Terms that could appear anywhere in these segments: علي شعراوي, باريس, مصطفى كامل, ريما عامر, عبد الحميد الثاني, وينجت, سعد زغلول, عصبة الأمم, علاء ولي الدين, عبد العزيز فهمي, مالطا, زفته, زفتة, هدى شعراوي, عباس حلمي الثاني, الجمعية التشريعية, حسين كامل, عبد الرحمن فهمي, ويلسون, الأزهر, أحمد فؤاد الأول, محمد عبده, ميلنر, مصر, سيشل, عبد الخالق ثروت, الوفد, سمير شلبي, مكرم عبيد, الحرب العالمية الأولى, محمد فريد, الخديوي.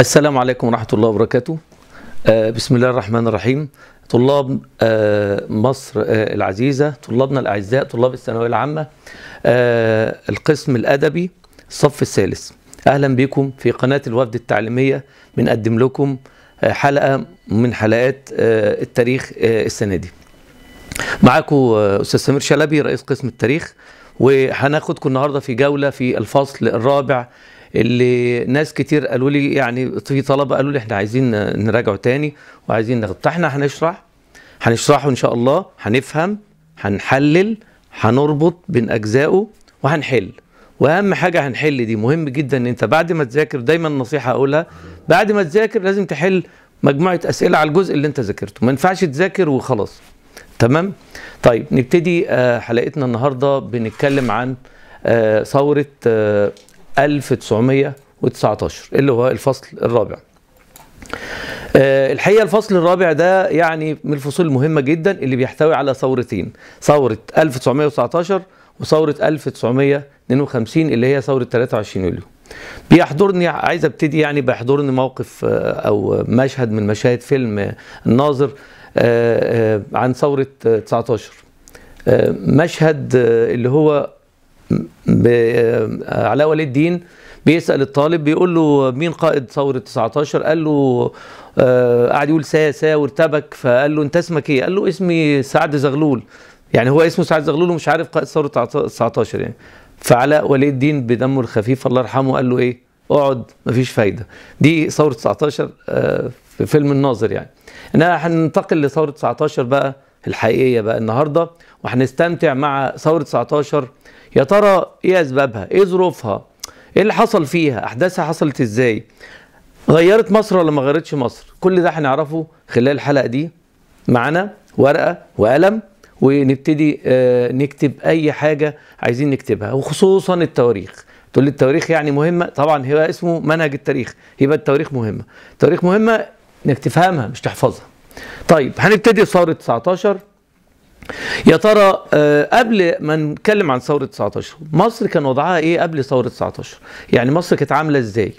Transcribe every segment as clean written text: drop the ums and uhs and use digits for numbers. السلام عليكم ورحمة الله وبركاته. بسم الله الرحمن الرحيم. طلاب مصر العزيزة، طلابنا الأعزاء، طلاب الثانوية العامة، القسم الأدبي الصف الثالث، أهلا بكم في قناة الوفد التعليمية. بنقدم لكم حلقة من حلقات التاريخ السنة دي. معاكم أستاذ سمير شلبي رئيس قسم التاريخ، وهناخدكم النهاردة في جولة في الفصل الرابع اللي ناس كتير قالوا لي، يعني في طلبه قالوا لي احنا عايزين نراجعه تاني وعايزين ناخد. فاحنا هنشرحه ان شاء الله، هنفهم، هنحلل، هنربط بين اجزائه وهنحل. واهم حاجه هنحل دي مهم جدا، ان انت بعد ما تذاكر، دايما نصيحه اقولها، بعد ما تذاكر لازم تحل مجموعه اسئله على الجزء اللي انت ذاكرته، ما ينفعش تذاكر وخلاص. تمام؟ طيب نبتدي حلقتنا النهارده. بنتكلم عن ثوره 1919 اللي هو الفصل الرابع. الحقيقة الفصل الرابع ده يعني من الفصول المهمة جدا اللي بيحتوي على ثورتين، ثورة 1919 وثورة 1952 اللي هي ثورة 23 يوليو. بيحضرني، عايز ابتدي يعني بيحضرني موقف او مشهد من مشاهد فيلم الناظر عن ثورة 19. مشهد اللي هو علاء ولي الدين بيسأل الطالب، بيقول له مين قائد ثورة 19؟ قال له قعد يقول سا وارتبك، فقال له انت اسمك ايه؟ قال له اسمي سعد زغلول. يعني هو اسمه سعد زغلول ومش عارف قائد ثورة 19 يعني. فعلاء ولي الدين بدمه الخفيف الله يرحمه قال له ايه؟ اقعد مفيش فايدة. دي ثورة 19 في فيلم الناظر يعني. انا هننتقل لثورة 19 بقى الحقيقية بقى النهاردة، وهنستمتع مع ثورة 19. يا ترى ايه اسبابها؟ ايه ظروفها؟ ايه اللي حصل فيها؟ احداثها حصلت ازاي؟ غيرت مصر ولا ما غيرتش مصر؟ كل ده هنعرفه خلال الحلقه دي. معانا ورقه وقلم ونبتدي نكتب اي حاجه عايزين نكتبها، وخصوصا التواريخ. تقول لي التواريخ يعني مهمه؟ طبعا هو اسمه منهج التاريخ، يبقى التواريخ مهمه. التواريخ مهمه انك تفهمها مش تحفظها. طيب هنبتدي بثوره 19. يا ترى قبل ما نتكلم عن ثورة 19 مصر كان وضعها ايه قبل ثورة 19؟ يعني مصر كانت عاملة ازاي؟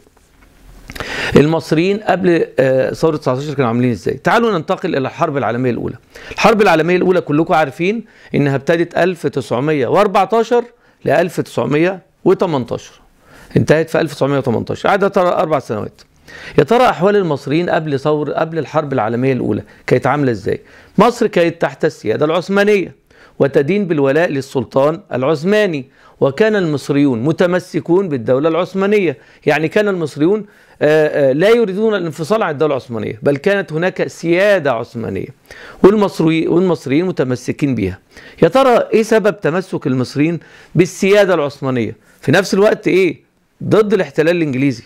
المصريين قبل ثورة 19 كانوا عاملين ازاي؟ تعالوا ننتقل الى الحرب العالمية الاولى. الحرب العالمية الاولى كلكم عارفين انها ابتدت 1914 ل 1918، انتهت في 1918، قعدت 4 سنوات. يا ترى احوال المصريين قبل الحرب العالميه الاولى كانت عامله ازاي؟ مصر كانت تحت السياده العثمانيه وتدين بالولاء للسلطان العثماني، وكان المصريون متمسكون بالدوله العثمانيه. يعني كان المصريون لا يريدون الانفصال عن الدوله العثمانيه، بل كانت هناك سياده عثمانيه والمصريين متمسكين بها. يا ترى ايه سبب تمسك المصريين بالسياده العثمانيه في نفس الوقت ايه ضد الاحتلال الانجليزي؟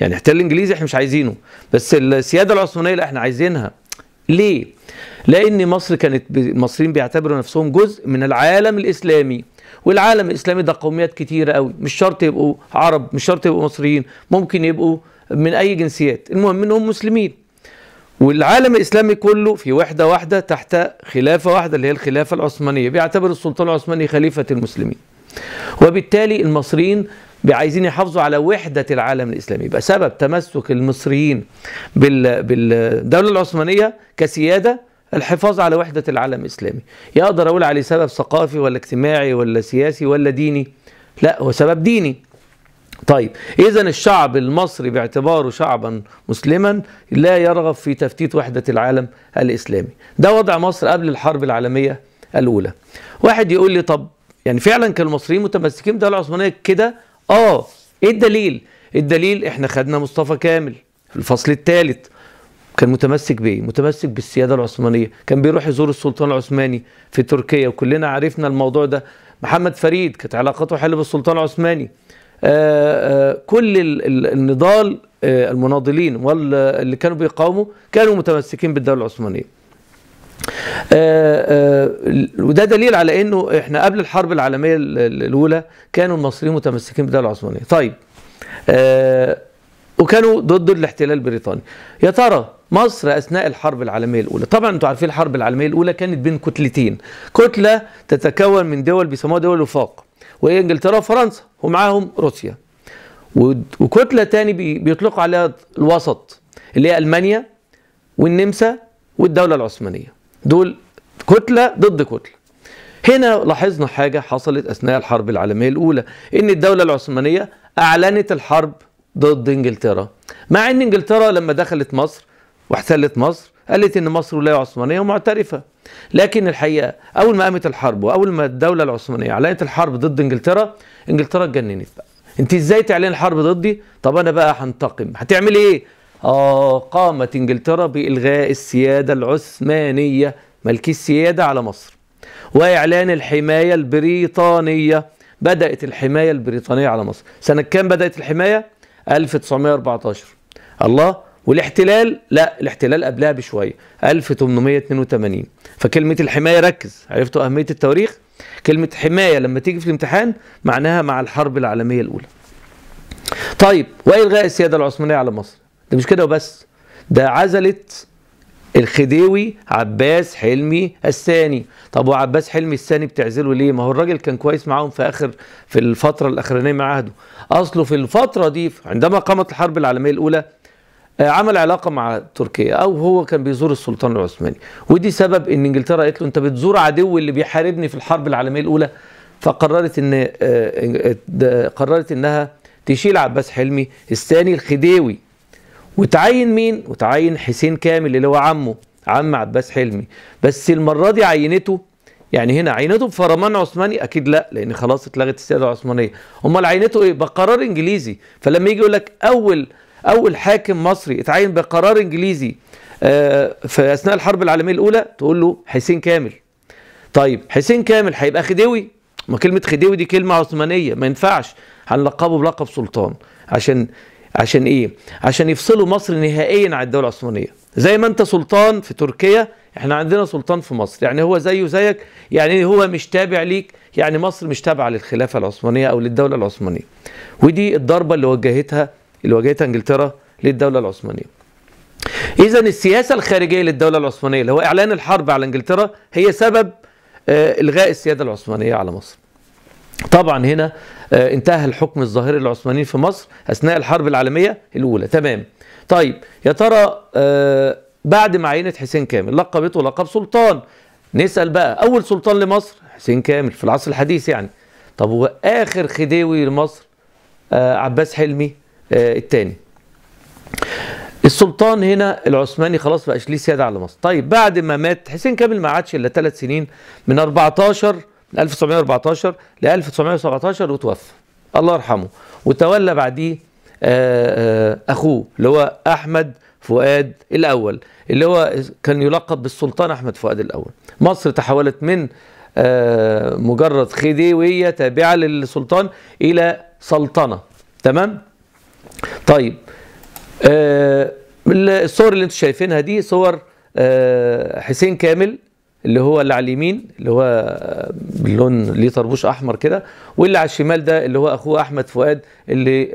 يعني الاحتلال الانجليزي احنا مش عايزينه، بس السياده العثمانيه لا احنا عايزينها. ليه؟ لان مصر كانت المصريين بيعتبروا نفسهم جزء من العالم الاسلامي، والعالم الاسلامي ده قوميات كتيره قوي، مش شرط يبقوا عرب، مش شرط يبقوا مصريين، ممكن يبقوا من اي جنسيات، المهم انهم مسلمين. والعالم الاسلامي كله في وحده واحده تحت خلافه واحده اللي هي الخلافه العثمانيه، بيعتبر السلطان العثماني خليفه المسلمين. وبالتالي المصريين عايزين يحافظوا على وحدة العالم الإسلامي. يبقى سبب تمسك المصريين بالدولة العثمانية كسيادة الحفاظ على وحدة العالم الإسلامي. يقدر أقول عليه سبب ثقافي ولا اجتماعي ولا سياسي ولا ديني؟ لا، هو سبب ديني. طيب إذا الشعب المصري باعتباره شعبا مسلما لا يرغب في تفتيت وحدة العالم الإسلامي. ده وضع مصر قبل الحرب العالمية الأولى. واحد يقول لي طب يعني فعلا كان المصريين متمسكين بالدولة العثمانية كده؟ ايه الدليل؟ الدليل احنا خدنا مصطفى كامل في الفصل الثالث، كان متمسك بايه؟ متمسك بالسياده العثمانيه، كان بيروح يزور السلطان العثماني في تركيا، وكلنا عرفنا الموضوع ده. محمد فريد كانت علاقته حلوه بالسلطان العثماني. كل النضال، المناضلين واللي كانوا بيقاوموا كانوا متمسكين بالدوله العثمانيه. وده دليل على انه احنا قبل الحرب العالميه الاولى كانوا المصريين متمسكين بالدوله العثمانيه. طيب وكانوا ضد الاحتلال البريطاني. يا ترى مصر اثناء الحرب العالميه الاولى، طبعا انتوا عارفين الحرب العالميه الاولى كانت بين كتلتين، كتله تتكون من دول بيسموها دول الوفاق، وهي انجلترا وفرنسا ومعاهم روسيا. وكتلة تاني بيطلقوا عليها الوسط اللي هي ألمانيا والنمسا والدولة العثمانية. دول كتلة ضد كتلة. هنا لاحظنا حاجة حصلت أثناء الحرب العالمية الأولى، إن الدولة العثمانية أعلنت الحرب ضد إنجلترا، مع إن إنجلترا لما دخلت مصر واحتلت مصر قالت إن مصر ولاية عثمانية ومعترفة. لكن الحقيقة أول ما قامت الحرب وأول ما الدولة العثمانية أعلنت الحرب ضد إنجلترا، إنجلترا اتجننت بقى. أنت إزاي تعلن الحرب ضدي؟ طب أنا بقى هنتقم، هتعمل إيه؟ قامت إنجلترا بإلغاء السيادة العثمانية، ملكي السيادة على مصر، وإعلان الحماية البريطانية. بدأت الحماية البريطانية على مصر. سنة كام بدأت الحماية؟ 1914. الله. والاحتلال؟ لا، الاحتلال قبلها بشوية، 1882. فكلمة الحماية ركز، عرفتوا أهمية التواريخ؟ كلمة حماية لما تيجي في الامتحان معناها مع الحرب العالمية الأولى. طيب، وإلغاء السيادة العثمانية على مصر. ده مش كده وبس، ده عزلت الخديوي عباس حلمي الثاني. طب وعباس حلمي الثاني بتعزله ليه؟ ما هو الراجل كان كويس معاهم في الفترة الأخرانية من عهده. أصله في الفترة دي عندما قامت الحرب العالمية الأولى عمل علاقة مع تركيا، أو هو كان بيزور السلطان العثماني، ودي سبب إن إنجلترا قالت له أنت بتزور عدو اللي بيحاربني في الحرب العالمية الأولى. فقررت إن قررت إنها تشيل عباس حلمي الثاني الخديوي، وتعين مين؟ وتعين حسين كامل اللي هو عمه، عم عباس حلمي. بس المرة دي عينته، يعني هنا عينته بفرمان عثماني؟ أكيد لا، لأن خلاص اتلغت السيادة العثمانية. أمال عينته إيه؟ بقرار إنجليزي. فلما يجي يقول لك أول حاكم مصري اتعين بقرار إنجليزي في أثناء الحرب العالمية الأولى، تقول له حسين كامل. طيب حسين كامل هيبقى خديوي؟ ما كلمة خديوي دي كلمة عثمانية، ما ينفعش. هنلقبه بلقب سلطان عشان ايه؟ عشان يفصلوا مصر نهائيا عن الدوله العثمانيه. زي ما انت سلطان في تركيا، احنا عندنا سلطان في مصر، يعني هو زيه زيك، يعني هو مش تابع ليك، يعني مصر مش تابعه للخلافه العثمانيه او للدوله العثمانيه. ودي الضربه اللي واجهتها انجلترا للدوله العثمانيه. اذا السياسه الخارجيه للدوله العثمانيه اللي هو اعلان الحرب على انجلترا هي سبب الغاء السياده العثمانيه على مصر. طبعا هنا انتهى الحكم الظاهري للعثمانيين في مصر اثناء الحرب العالميه الاولى. تمام. طيب يا ترى بعد ما عينت حسين كامل لقبته لقب سلطان، نسال بقى اول سلطان لمصر حسين كامل في العصر الحديث يعني. طب هو اخر خديوي لمصر عباس حلمي الثاني. السلطان هنا العثماني خلاص بقاش ليه سياده على مصر. طيب بعد ما مات حسين كامل ما عادش الا 3 سنين، من 1914 ل 1917 وتوفى، الله يرحمه. وتولى بعديه اخوه اللي هو احمد فؤاد الاول، اللي هو كان يلقب بالسلطان احمد فؤاد الاول. مصر تحولت من مجرد خديويه تابعه للسلطان الى سلطنه. تمام؟ طيب الصور اللي انتم شايفينها دي صور حسين كامل اللي على اليمين اللي هو باللون ليه طربوش احمر كده، واللي على الشمال ده اللي هو اخوه احمد فؤاد اللي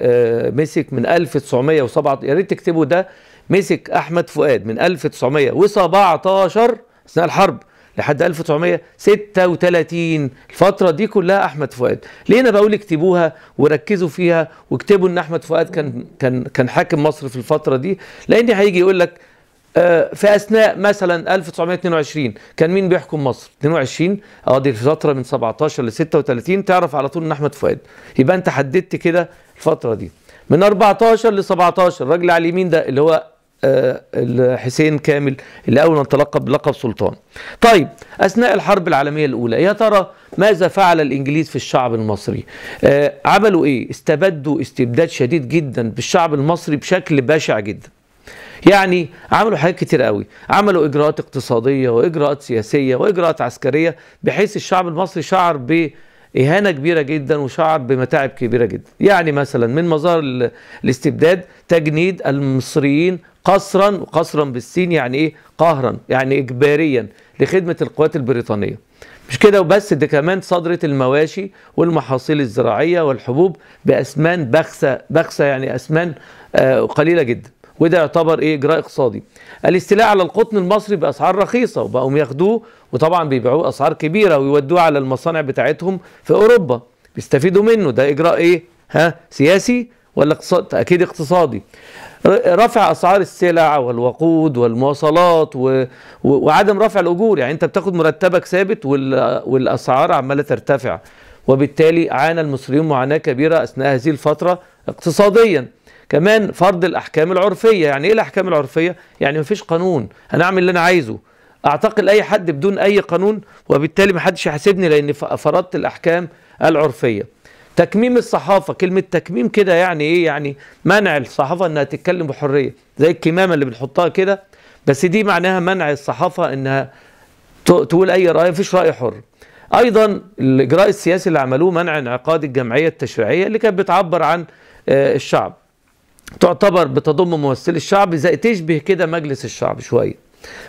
مسك من 1907. يا ريت تكتبوا ده، مسك احمد فؤاد من 1917 اثناء الحرب لحد 1936. الفترة دي كلها أحمد فؤاد. ليه أنا بقول اكتبوها وركزوا فيها، واكتبوا إن أحمد فؤاد كان حاكم مصر في الفترة دي، لأن هيجي يقول لك في أثناء مثلا 1922 كان مين بيحكم مصر؟ 22 دي الفترة من 17 ل 36 تعرف على طول إن أحمد فؤاد. يبقى أنت حددت كده الفترة دي من 14 ل 17. الراجل على اليمين ده اللي هو حسين كامل اللي أول ما تلقب بلقب سلطان. طيب أثناء الحرب العالمية الأولى يا ترى ماذا فعل الإنجليز في الشعب المصري؟ عملوا إيه؟ استبدوا استبداد شديد جدا بالشعب المصري بشكل بشع جدا. يعني عملوا حاجات كتير قوي، عملوا إجراءات اقتصادية وإجراءات سياسية وإجراءات عسكرية، بحيث الشعب المصري شعر بإهانة كبيرة جدا وشعر بمتاعب كبيرة جدا. يعني مثلا من مظاهر الاستبداد تجنيد المصريين قسرا، وقسرا بالسين يعني ايه؟ قهرا، يعني اجباريا لخدمه القوات البريطانيه. مش كده وبس، ده كمان صدرت المواشي والمحاصيل الزراعيه والحبوب باثمان بخسه يعني اثمان قليله جدا، وده يعتبر ايه؟ اجراء اقتصادي. الاستيلاء على القطن المصري باسعار رخيصه، وبقوا ياخدوه وطبعا بيبيعوه اسعار كبيره ويودوه على المصانع بتاعتهم في اوروبا بيستفيدوا منه. ده اجراء ايه؟ سياسي ولا أكيد اقتصادي. رفع أسعار السلع والوقود والمواصلات وعدم رفع الأجور، يعني أنت بتاخد مرتبك ثابت والأسعار عمالة ترتفع، وبالتالي عانى المصريون معاناة كبيرة أثناء هذه الفترة اقتصاديا. كمان فرض الأحكام العرفية، يعني إيه الأحكام العرفية؟ يعني مفيش قانون، أنا أعمل اللي أنا عايزه، أعتقل أي حد بدون أي قانون وبالتالي محدش يحاسبني لأن فرضت الأحكام العرفية. تكميم الصحافة، كلمة تكميم كده يعني إيه؟ يعني منع الصحافة إنها تتكلم بحرية، زي الكمامة اللي بنحطها كده، بس دي معناها منع الصحافة إنها تقول أي رأي، مفيش رأي حر. أيضا الإجراء السياسي اللي عملوه منع انعقاد الجمعية التشريعية اللي كانت بتعبر عن الشعب، تعتبر بتضم ممثلي الشعب زي تشبه كده مجلس الشعب شوية.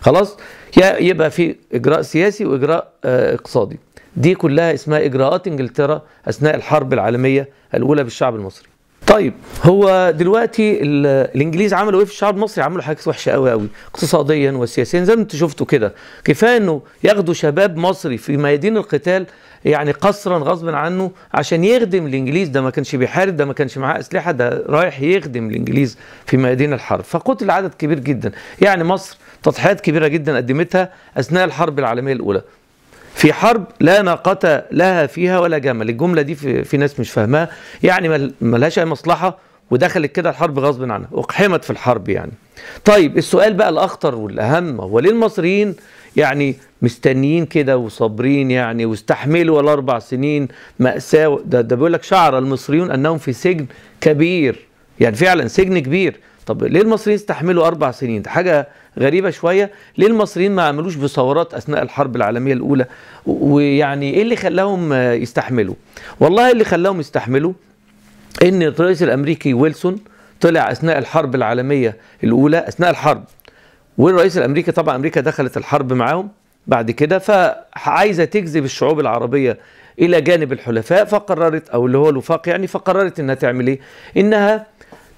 خلاص، يبقى في إجراء سياسي وإجراء اقتصادي، دي كلها اسمها إجراءات إنجلترا أثناء الحرب العالمية الأولى بالشعب المصري. طيب هو دلوقتي الإنجليز عملوا إيه في الشعب المصري؟ عملوا حاجات وحشة قوي قوي اقتصاديا وسياسيا زي ما أنتم شفتوا كده. كفاية إنه ياخدوا شباب مصري في ميادين القتال يعني قسرا غصبا عنه عشان يخدم الإنجليز، ده ما كانش بيحارب، ده ما كانش معاه أسلحة، ده رايح يخدم الإنجليز في ميادين الحرب، فقتل عدد كبير جدا. يعني مصر تضحيات كبيرة جدا قدمتها أثناء الحرب العالمية الأولى، في حرب لا ناقة لها فيها ولا جمل. الجملة دي في ناس مش فاهماها، يعني ملهاش أي مصلحة ودخلت كده الحرب غصب عنها، أقحمت في الحرب يعني. طيب السؤال بقى الأخطر والأهم، هو ليه المصريين يعني مستنيين كده وصابرين يعني واستحملوا الأربع سنين مأساة؟ ده بيقول لك شعر المصريون أنهم في سجن كبير، يعني فعلا سجن كبير. طب ليه المصريين استحملوا 4 سنين؟ ده حاجة غريبة شوية. ليه المصريين ما عملوش بثورات أثناء الحرب العالمية الأولى؟ ويعني إيه اللي خلاهم يستحملوا؟ والله اللي خلاهم يستحملوا إن الرئيس الأمريكي ويلسون طلع أثناء الحرب العالمية الأولى، أثناء الحرب، والرئيس الأمريكي طبعا أمريكا دخلت الحرب معاهم بعد كده، فعايزة تجذب الشعوب العربية إلى جانب الحلفاء، فقررت أو اللي هو الوفاق يعني، فقررت إنها تعمل إيه؟ إنها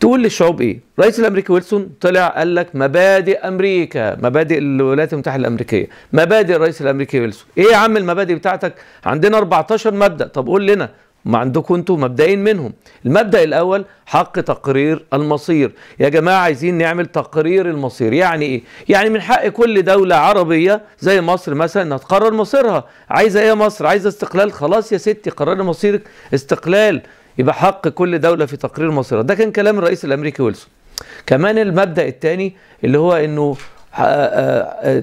تقول للشعوب ايه؟ الرئيس الامريكي ويلسون طلع قال لك مبادئ امريكا، مبادئ الولايات المتحده الامريكيه، مبادئ الرئيس الامريكي ويلسون. ايه يا عم المبادئ بتاعتك؟ عندنا 14 مبدا، طب قول لنا ما عندكم انتوا مبدئين منهم. المبدا الاول حق تقرير المصير، يا جماعه عايزين نعمل تقرير المصير، يعني ايه؟ يعني من حق كل دوله عربيه زي مصر مثلا انها تقرر مصيرها، عايزه ايه يا مصر؟ عايزه استقلال، خلاص يا ستي قرري مصيرك استقلال، يبقى حق كل دولة في تقرير مصيرها. ده كان كلام الرئيس الأمريكي ويلسون. كمان المبدأ الثاني اللي هو إنه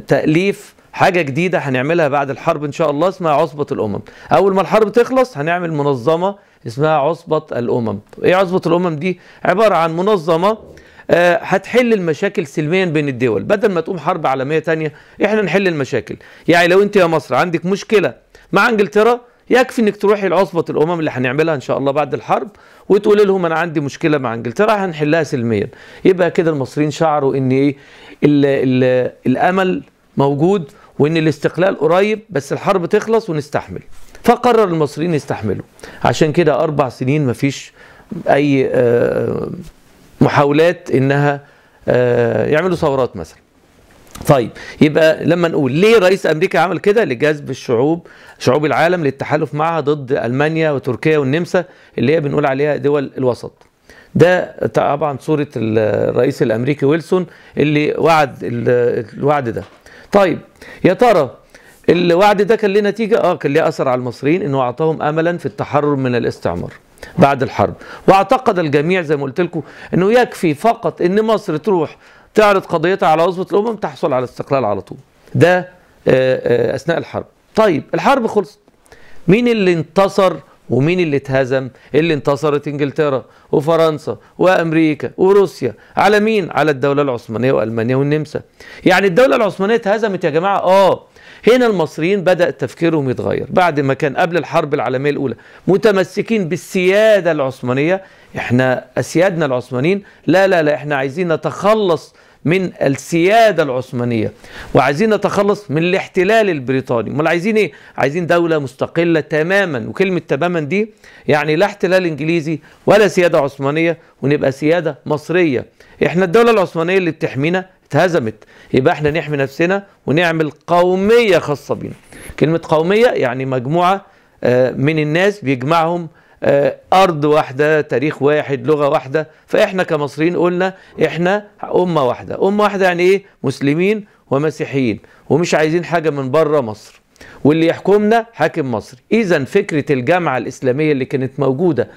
تأليف حاجة جديدة هنعملها بعد الحرب إن شاء الله اسمها عصبة الأمم. أول ما الحرب تخلص هنعمل منظمة اسمها عصبة الأمم. إيه عصبة الأمم دي؟ عبارة عن منظمة هتحل المشاكل سلميا بين الدول، بدل ما تقوم حرب عالمية تانية إحنا نحل المشاكل. يعني لو أنت يا مصر عندك مشكلة مع إنجلترا يكفي انك تروحي لعصبة الامم اللي هنعملها ان شاء الله بعد الحرب وتقول لهم انا عندي مشكله مع انجلترا هنحلها سلميا. يبقى كده المصريين شعروا ان ايه الامل موجود وان الاستقلال قريب، بس الحرب تخلص ونستحمل. فقرر المصريين يستحملوا، عشان كده 4 سنين مفيش اي محاولات انها يعملوا ثورات مثلا. طيب يبقى لما نقول ليه رئيس امريكا عمل كده؟ لجذب شعوب العالم للتحالف معها ضد المانيا وتركيا والنمسا اللي هي بنقول عليها دول الوسط. ده طبعا صوره الرئيس الامريكي ويلسون اللي وعد الوعد ده. طيب يا ترى الوعد ده كان ليه نتيجه؟ كان ليه اثر على المصريين، انه اعطاهم املا في التحرر من الاستعمار بعد الحرب، واعتقد الجميع زي ما قلت لكم انه يكفي فقط ان مصر تروح تعرض قضيتها على عصبة الأمم تحصل على استقلال على طول. ده أثناء الحرب. طيب الحرب خلصت، مين اللي انتصر ومين اللي اتهزم؟ اللي انتصرت إنجلترا وفرنسا وأمريكا وروسيا، على مين؟ على الدولة العثمانية وألمانيا والنمسا. يعني الدولة العثمانية اتهزمت يا جماعة. هنا المصريين بدأ تفكيرهم يتغير، بعد ما كان قبل الحرب العالمية الأولى متمسكين بالسيادة العثمانية، احنا أسيادنا العثمانيين، لا احنا عايزين نتخلص من السيادة العثمانية وعايزين نتخلص من الاحتلال البريطاني. امال عايزين ايه؟ عايزين دولة مستقلة تماما، وكلمة تماما دي يعني لا احتلال انجليزي ولا سيادة عثمانية، ونبقى سيادة مصرية. احنا الدولة العثمانية اللي بتحمينا اتهزمت، يبقى احنا نحمي نفسنا ونعمل قومية خاصة بينا. كلمة قومية يعني مجموعة من الناس بيجمعهم أرض واحدة، تاريخ واحد، لغة واحدة. فإحنا كمصريين قلنا إحنا أمة واحدة. أمة واحدة يعني إيه؟ مسلمين ومسيحيين، ومش عايزين حاجة من بره مصر، واللي يحكمنا حاكم مصري. إذن فكرة الجامعة الإسلامية اللي كانت موجودة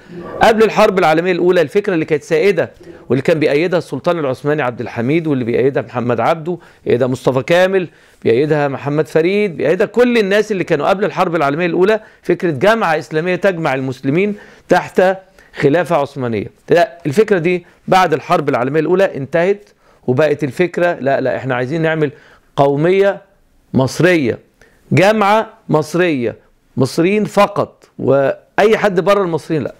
قبل الحرب العالمية الأولى، الفكرة اللي كانت سائدة واللي كان بيأيدها السلطان العثماني عبد الحميد، واللي بيأيدها محمد عبده، بيأيدها مصطفى كامل، بيأيدها محمد فريد، بيأيدها كل الناس اللي كانوا قبل الحرب العالمية الأولى، فكرة جامعة إسلامية تجمع المسلمين تحت خلافة عثمانية. لا، الفكرة دي بعد الحرب العالمية الأولى انتهت، وبقت الفكرة لا احنا عايزين نعمل قومية مصرية، جامعة مصرية، مصريين فقط، وأي حد بره المصريين لا.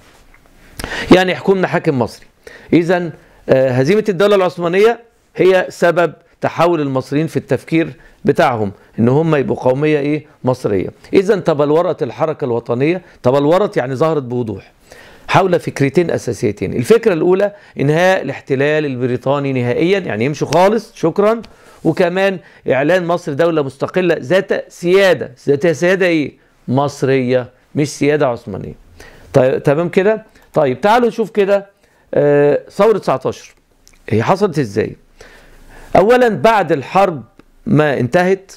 يعني يحكمنا حاكم مصري. إذن هزيمة الدولة العثمانية هي سبب تحول المصريين في التفكير بتاعهم إن هم يبقوا قومية إيه؟ مصرية. إذن تبلورت الحركة الوطنية، تبلورت يعني ظهرت بوضوح، حول فكرتين أساسيتين. الفكرة الأولى إنهاء الاحتلال البريطاني نهائيا، يعني يمشوا خالص شكرا، وكمان إعلان مصر دولة مستقلة ذات سيادة. ذات سيادة إيه؟ مصرية، مش سيادة عثمانية. طيب تمام كده؟ طيب تعالوا نشوف كده ثورة 19 هي حصلت إزاي؟ أولا بعد الحرب ما انتهت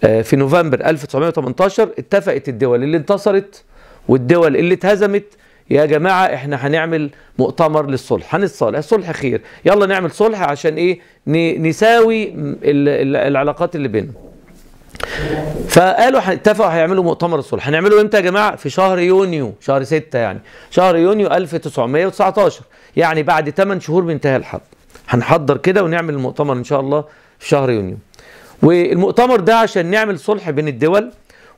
في نوفمبر 1918 اتفقت الدول اللي انتصرت والدول اللي اتهزمت، يا جماعة احنا هنعمل مؤتمر للصلح، هنتصالح، الصلح خير، يلا نعمل صلح عشان ايه؟ نساوي العلاقات اللي بيننا. فقالوا اتفقوا هيعملوا مؤتمر الصلح. هنعمله امتى يا جماعة؟ في شهر يونيو، شهر 6 يعني، شهر يونيو 1919، يعني بعد 8 شهور من انتهاء الحرب. هنحضر كده ونعمل المؤتمر ان شاء الله في شهر يونيو. والمؤتمر ده عشان نعمل صلح بين الدول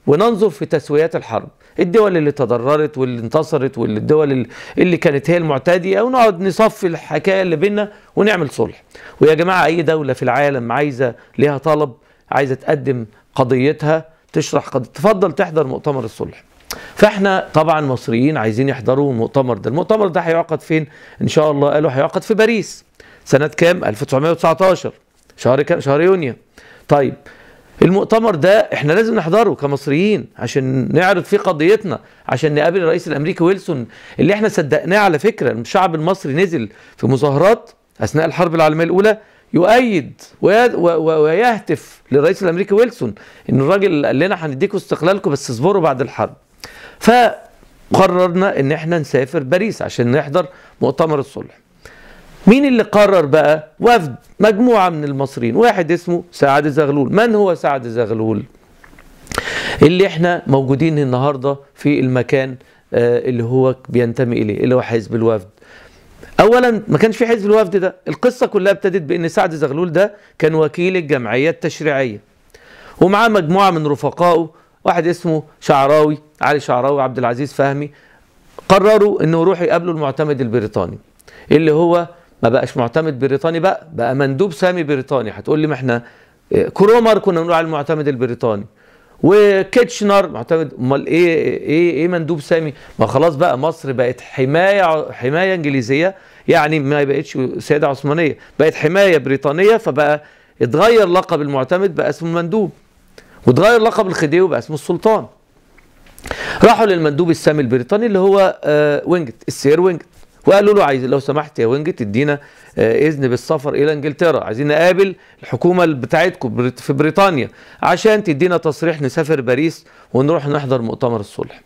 وننظر في تسويات الحرب، الدول اللي تضررت واللي انتصرت والدول اللي كانت هي المعتدية، ونقعد نصفي الحكاية اللي بينا ونعمل صلح. ويا جماعة أي دولة في العالم عايزة ليها طلب، عايزة تقدم قضيتها، تشرح قضيتها، تفضل تحضر مؤتمر الصلح. فاحنا طبعا مصريين عايزين يحضروا المؤتمر ده. المؤتمر ده هيعقد فين إن شاء الله؟ قالوا هيعقد في باريس. سنة كام؟ 1919، شهر كام؟ شهر يونيو. طيب المؤتمر ده احنا لازم نحضره كمصريين عشان نعرض فيه قضيتنا، عشان نقابل الرئيس الامريكي ويلسون اللي احنا صدقناه. على فكره الشعب المصري نزل في مظاهرات اثناء الحرب العالميه الاولى يؤيد ويهتف للرئيس الامريكي ويلسون ان الراجل قال لنا هنديكم استقلالكم بس اصبروا بعد الحرب. فقررنا ان احنا نسافر باريس عشان نحضر مؤتمر الصلح. مين اللي قرر بقى؟ وفد، مجموعة من المصريين، واحد اسمه سعد زغلول. من هو سعد زغلول؟ اللي احنا موجودين النهاردة في المكان اللي هو بينتمي إليه، اللي هو حزب الوفد. أولا ما كانش في حزب الوفد ده، القصة كلها ابتدت بأن سعد زغلول ده كان وكيل الجمعية التشريعية، ومعاه مجموعة من رفقائه، واحد اسمه شعراوي، علي شعراوي، عبد العزيز فهمي. قرروا أنه يروحوا يقابلوا المعتمد البريطاني، اللي هو ما بقاش معتمد بريطاني، بقى مندوب سامي بريطاني. هتقول لي ما احنا كرومر كنا بنقول على المعتمد البريطاني، وكيتشنر معتمد، امال ايه مندوب سامي؟ ما خلاص بقى مصر بقت حمايه انجليزيه، يعني ما بقتش سياده عثمانيه، بقت حمايه بريطانيه. فبقى اتغير لقب المعتمد بقى اسمه المندوب، واتغير لقب الخديوي بقى اسمه السلطان. راحوا للمندوب السامي البريطاني اللي هو وينجت، السير وينجت، وقالوا له عايز لو سمحت يا وينجت ادينا اذن بالسفر الى انجلترا، عايزين نقابل الحكومه بتاعتكم في بريطانيا عشان تدينا تصريح نسافر باريس ونروح نحضر مؤتمر الصلح.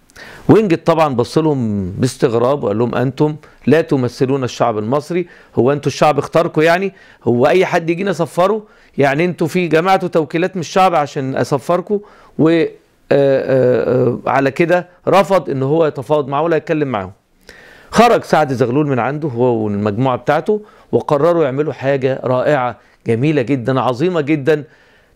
وينجت طبعا بص لهم باستغراب وقال لهم انتم لا تمثلون الشعب المصري، هو انتم الشعب اختاركم يعني؟ هو اي حد يجينا سفره يعني؟ انتم في جماعه توكيلات من الشعب عشان اسفركم؟ وعلى كده رفض ان هو يتفاوض معه ولا يتكلم معاهم. خرج سعد زغلول من عنده هو والمجموعة بتاعته، وقرروا يعملوا حاجة رائعة جميلة جدا عظيمة جدا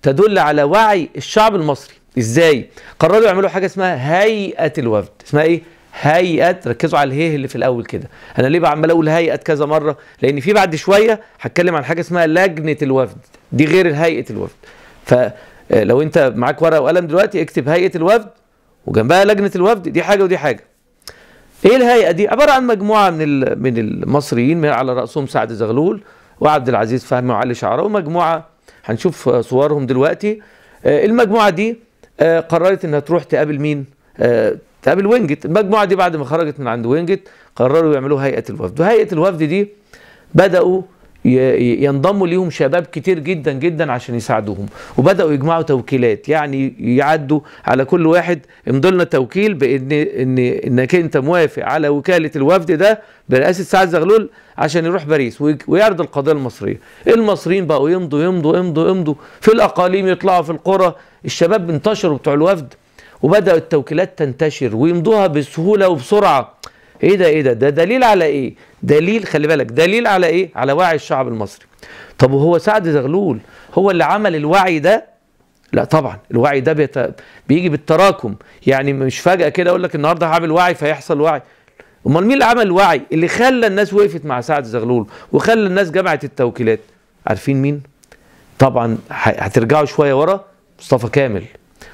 تدل على وعي الشعب المصري. ازاي؟ قرروا يعملوا حاجة اسمها هيئة الوفد. اسمها ايه؟ هيئة، ركزوا على الهيه اللي في الأول كده. أنا ليه عمال أقول هيئة كذا مرة؟ لأن في بعد شوية هتكلم عن حاجة اسمها لجنة الوفد، دي غير هيئة الوفد. فلو أنت معاك ورقة وقلم دلوقتي اكتب هيئة الوفد وجنبها لجنة الوفد، دي حاجة ودي حاجة. ايه الهيئه دي؟ عباره عن مجموعه من المصريين، على راسهم سعد زغلول وعبد العزيز فهمي وعلي شعراوي، ومجموعه هنشوف صورهم دلوقتي. المجموعه دي قررت انها تروح تقابل مين؟ تقابل وينجت. المجموعه دي بعد ما خرجت من عند وينجت قرروا يعملوا هيئه الوفد، وهيئه الوفد دي بداوا ينضموا ليهم شباب كتير جدا جدا عشان يساعدوهم، وبداوا يجمعوا توكيلات، يعني يعدوا على كل واحد امضي لنا توكيل بان انك انت موافق على وكاله الوفد ده برئاسه سعد زغلول عشان يروح باريس ويعرض القضيه المصريه. المصريين بقوا يمضوا يمضوا يمضوا يمضوا في الاقاليم، يطلعوا في القرى، الشباب انتشروا بتوع الوفد وبدأ التوكيلات تنتشر ويمضوها بسهولة وبسرعة. ايه ده ايه ده؟ ده دليل على ايه؟ دليل، خلي بالك، دليل على ايه؟ على وعي الشعب المصري. طب وهو سعد زغلول هو اللي عمل الوعي ده؟ لا طبعا، الوعي ده بيجي بالتراكم، يعني مش فجأة كده اقول لك النهارده هعمل وعي فيحصل وعي. امال مين اللي عمل الوعي اللي خلى الناس وقفت مع سعد زغلول وخلى الناس جمعت التوكيلات؟ عارفين مين؟ طبعا هترجعوا شوية ورا، مصطفى كامل.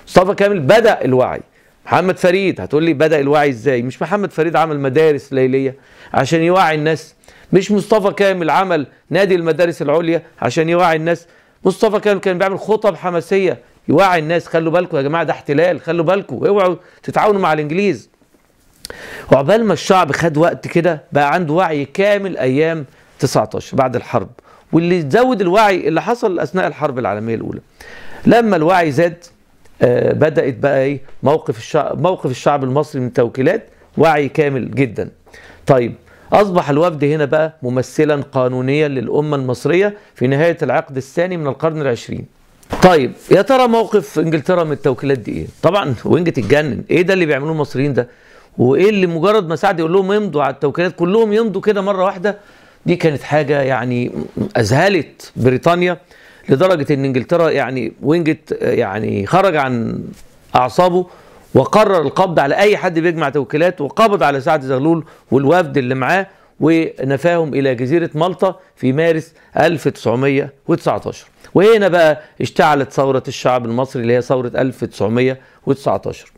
مصطفى كامل بدأ الوعي. محمد فريد، هتقول لي بدأ الوعي ازاي؟ مش محمد فريد عمل مدارس ليلية عشان يوعي الناس؟ مش مصطفى كامل عمل نادي المدارس العليا عشان يوعي الناس؟ مصطفى كامل كان بيعمل خطب حماسية يوعي الناس، خلوا بالكم يا جماعة ده احتلال، خلوا بالكم اوعوا تتعاونوا مع الانجليز. وعقبال ما الشعب خد وقت كده بقى عنده وعي كامل ايام 19 بعد الحرب، واللي زود الوعي اللي حصل اثناء الحرب العالمية الاولى. لما الوعي زاد بدأت بقى ايه موقف الشعب المصري من التوكيلات، وعي كامل جدا. طيب اصبح الوفد هنا بقى ممثلا قانونيا للامه المصريه في نهايه العقد الثاني من القرن العشرين. طيب يا ترى موقف انجلترا من التوكيلات دي ايه؟ طبعا وينجت اتجنن، ايه ده اللي بيعملوه المصريين ده؟ وايه اللي مجرد ما سعد يقول لهم يمضوا على التوكيلات كلهم يمضوا كده مره واحده؟ دي كانت حاجه يعني اذهلت بريطانيا لدرجة ان انجلترا يعني وينجت يعني خرج عن اعصابه وقرر القبض على اي حد بيجمع توكيلات، وقبض على سعد زغلول والوفد اللي معاه ونفاهم الى جزيرة مالطا في مارس 1919. وهنا بقى اشتعلت ثورة الشعب المصري اللي هي ثورة 1919.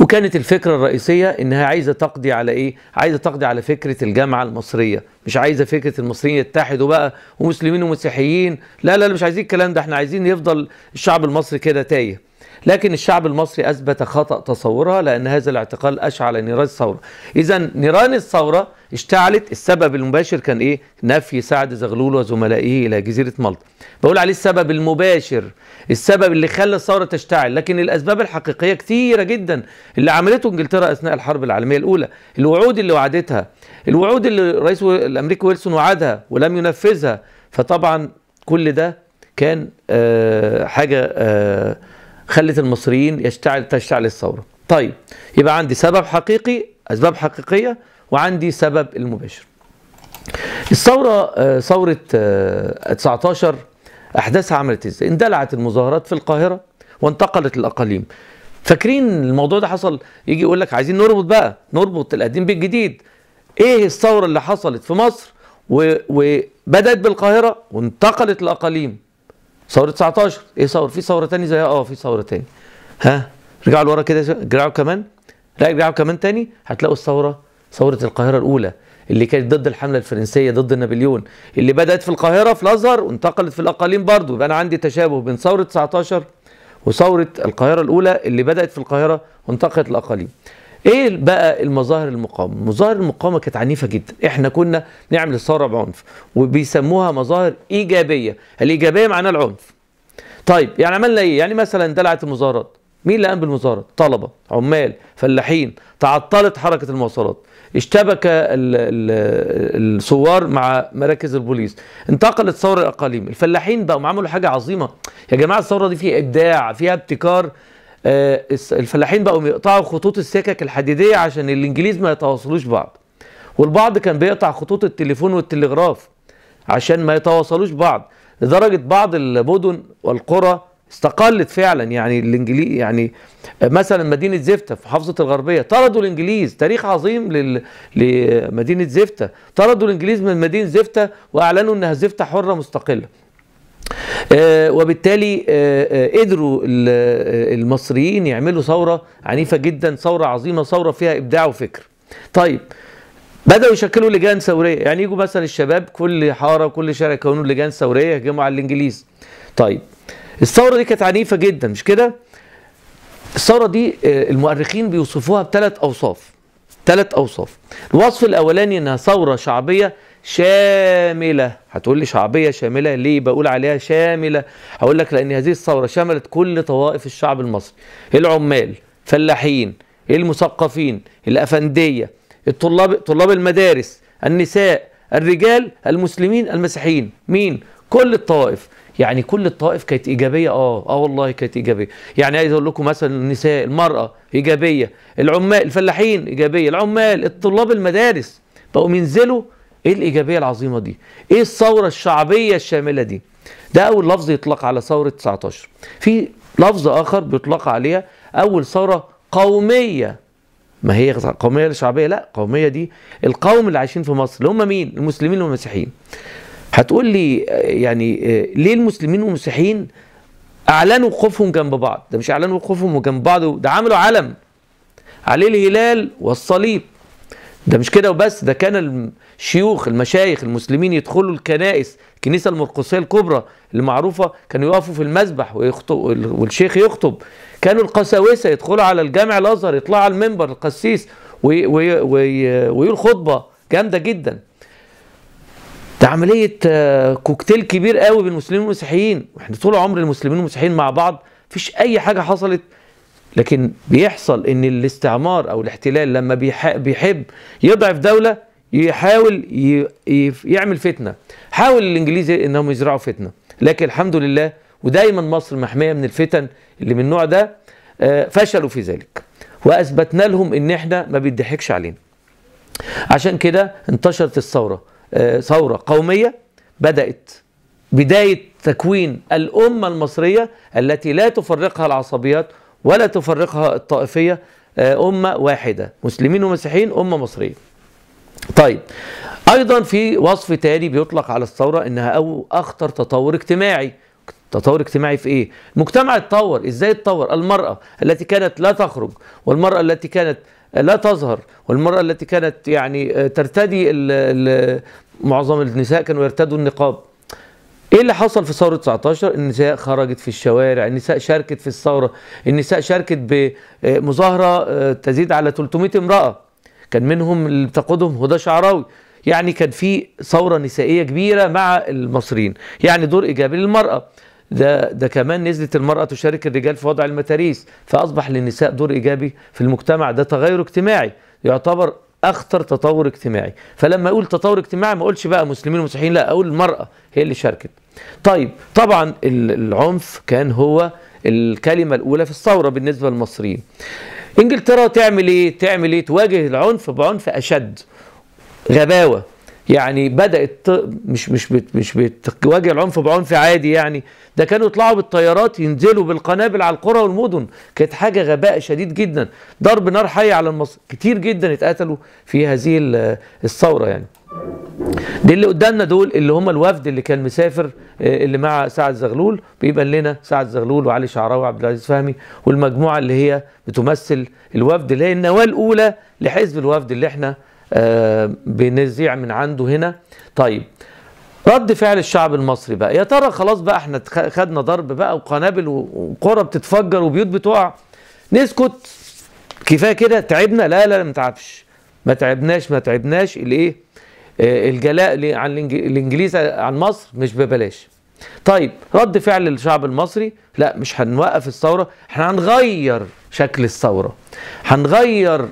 وكانت الفكرة الرئيسية انها عايزة تقضي على ايه؟ عايزة تقضي على فكرة الجامعة المصرية، مش عايزة فكرة المصريين يتحدوا بقى ومسلمين ومسيحيين، لا لا لا مش عايزين الكلام ده، احنا عايزين يفضل الشعب المصري كده تايه. لكن الشعب المصري اثبت خطأ تصورها، لان هذا الاعتقال اشعل نيران الثورة. اذا نيران الثورة اشتعلت، السبب المباشر كان ايه؟ نفي سعد زغلول وزملائه الى جزيرة مالطا. بقول عليه السبب المباشر، السبب اللي خلى الثورة تشتعل، لكن الاسباب الحقيقية كتيرة جدا اللي عملته انجلترا اثناء الحرب العالمية الاولى، الوعود اللي وعدتها، الوعود اللي الرئيس الامريكي ويلسون وعدها ولم ينفذها، فطبعا كل ده كان حاجة خلت المصريين تشتعل الثورة. طيب يبقى عندي سبب حقيقي، اسباب حقيقية، وعندي سبب المباشر. الثورة ثورة 19 احداثها عملت ازاي؟ اندلعت المظاهرات في القاهرة وانتقلت للاقاليم. فاكرين الموضوع ده حصل، يجي يقول لك عايزين نربط بقى، نربط القديم بالجديد. ايه الثورة اللي حصلت في مصر وبدأت بالقاهرة وانتقلت للاقاليم؟ ثورة 19. ايه ثورة؟ في ثورة تاني زيها؟ اه في ثورة تاني. ها رجعوا لورا كده، رجعوا كمان، لا رجعوا كمان تاني، هتلاقوا ثورة القاهرة الأولى اللي كانت ضد الحملة الفرنسية ضد نابليون، اللي بدأت في القاهرة في الأزهر وانتقلت في الأقاليم برضه. يبقى أنا عندي تشابه بين ثورة 19 وثورة القاهرة الأولى اللي بدأت في القاهرة وانتقلت الأقاليم. ايه بقى المظاهر المقاومة؟ مظاهر المقاومة كانت عنيفة جدا، احنا كنا نعمل الثورة بعنف وبيسموها مظاهر إيجابية، الإيجابية معناها العنف. طيب يعني عملنا ايه؟ يعني مثلا اندلعت المظاهرات، مين اللي قام بالمظاهرات؟ طلبة، عمال، فلاحين، تعطلت حركة المواصلات، اشتبك الثوار مع مراكز البوليس، انتقلت ثورة الأقاليم، الفلاحين بقوا عملوا حاجة عظيمة، يا جماعة الثورة دي فيها إبداع، فيها ابتكار. الفلاحين بقوا يقطعوا خطوط السكك الحديدية عشان الانجليز ما يتواصلوش بعض، والبعض كان بيقطع خطوط التليفون والتلغراف عشان ما يتواصلوش بعض، لدرجة بعض المدن والقرى استقلت فعلا. يعني الانجليز يعني مثلا مدينة زفته في محافظة الغربية طردوا الانجليز، تاريخ عظيم لمدينة زفته، طردوا الانجليز من مدينة زفته واعلنوا انها زفته حرة مستقلة. وبالتالي قدروا المصريين يعملوا ثورة عنيفة جدا، ثورة عظيمة، ثورة فيها إبداع وفكر. طيب بدأوا يشكلوا لجان ثورية، يعني يجوا مثلا الشباب كل حارة وكل شارع يكونوا لجان ثورية يهجموا على الإنجليز. طيب الثورة دي كانت عنيفة جدا مش كده؟ الثورة دي المؤرخين بيوصفوها بثلاث أوصاف. الوصف الأولاني إنها ثورة شعبية شاملة. هتقول لي شعبية شاملة ليه بقول عليها شاملة؟ هقول لك لأن هذه الثورة شملت كل طوائف الشعب المصري: العمال، الفلاحين، المثقفين، الأفندية، طلاب المدارس، النساء، الرجال، المسلمين، المسيحيين. مين؟ كل الطوائف. يعني كل الطوائف كانت ايجابيه. والله كانت ايجابيه. يعني عايز اقول لكم مثلا النساء، المراه ايجابيه، العمال، الفلاحين ايجابيه، العمال، الطلاب المدارس بقوا ينزلوا. ايه الايجابيه العظيمه دي؟ ايه الثوره الشعبيه الشامله دي؟ ده اول لفظ يطلق على ثوره 19. في لفظ اخر بيطلق عليها اول ثوره قوميه. ما هي قوميه شعبيه؟ لا، قوميه دي القوم اللي عايشين في مصر اللي هم مين؟ المسلمين والمسيحيين. هتقول لي يعني ليه المسلمين والمسيحيين اعلنوا وقوفهم جنب بعض؟ ده مش اعلنوا وقوفهم جنب بعض، ده عملوا علم عليه الهلال والصليب. ده مش كده وبس، ده كان الشيوخ المشايخ المسلمين يدخلوا الكنائس، الكنيسه المرقسيه الكبرى المعروفه، كانوا يقفوا في المذبح والشيخ يخطب. كانوا القساوسه يدخلوا على الجامع الازهر، يطلعوا على المنبر القسيس ويقول خطبه جامده جدا. ده عملية كوكتيل كبير قوي بين المسلمين والمسيحيين. احنا طول عمر المسلمين والمسيحيين مع بعض، مفيش أي حاجة حصلت. لكن بيحصل إن الاستعمار أو الاحتلال لما بيحب يضعف دولة يحاول يعمل فتنة. حاول الإنجليز إنهم يزرعوا فتنة، لكن الحمد لله ودايما مصر محمية من الفتن اللي من النوع ده. فشلوا في ذلك وأثبتنا لهم إن احنا ما بيضحكش علينا. عشان كده انتشرت الثورة، ثورة قومية بدأت بداية تكوين الأمة المصرية التي لا تفرقها العصبيات ولا تفرقها الطائفية، أمة واحدة، مسلمين ومسيحيين، أمة مصرية. طيب، أيضا في وصف تاني بيطلق على الثورة إنها أخطر تطور اجتماعي. تطور اجتماعي في إيه؟ المجتمع اتطور. إزاي اتطور؟ المرأة التي كانت لا تخرج، والمرأة التي كانت لا تظهر، والمرأة التي كانت يعني ترتدي، معظم النساء كانوا يرتدوا النقاب. ايه اللي حصل في ثورة 19؟ النساء خرجت في الشوارع، النساء شاركت في الثورة، النساء شاركت بمظاهرة تزيد على 300 امرأة كان منهم اللي بتقودهم هدى شعراوي. يعني كان في ثورة نسائية كبيرة مع المصريين، يعني دور إيجابي للمرأة. ده كمان نزلت المرأة تشارك الرجال في وضع المتاريس، فأصبح للنساء دور إيجابي في المجتمع. ده تغير اجتماعي يعتبر أخطر تطور اجتماعي. فلما أقول تطور اجتماعي ما أقولش بقى مسلمين ومسيحيين، لا، أقول المرأة هي اللي شاركت. طيب، طبعا العنف كان هو الكلمة الأولى في الثورة بالنسبة للمصريين. إنجلترا تعمل إيه؟ تواجه العنف بعنف أشد، غباوة. يعني بدأت مش بتواجه العنف بعنف عادي. يعني ده كانوا يطلعوا بالطيارات ينزلوا بالقنابل على القرى والمدن. كانت حاجة غباء شديد جدا، ضرب نار حي على المصريين كتير جدا اتقتلوا في هذه الثورة. يعني دي اللي قدامنا دول اللي هم الوفد اللي كان مسافر اللي مع سعد زغلول. بيبان لنا سعد زغلول وعلي شعراوي وعبد العزيز فهمي والمجموعة اللي هي بتمثل الوفد، اللي هي النواة الأولى لحزب الوفد اللي احنا بنزيع من عنده هنا. طيب، رد فعل الشعب المصري بقى، يا ترى خلاص بقى احنا خدنا ضرب بقى وقنابل وقرى بتتفجر وبيوت بتقع، نسكت كفايه كده تعبنا؟ لا لا، ما تعبش، ما تعبناش. الايه الجلاء عن الانجليز عن مصر مش ببلاش. طيب، رد فعل الشعب المصري، لا مش هنوقف الثوره، احنا هنغير شكل الثوره، هنغير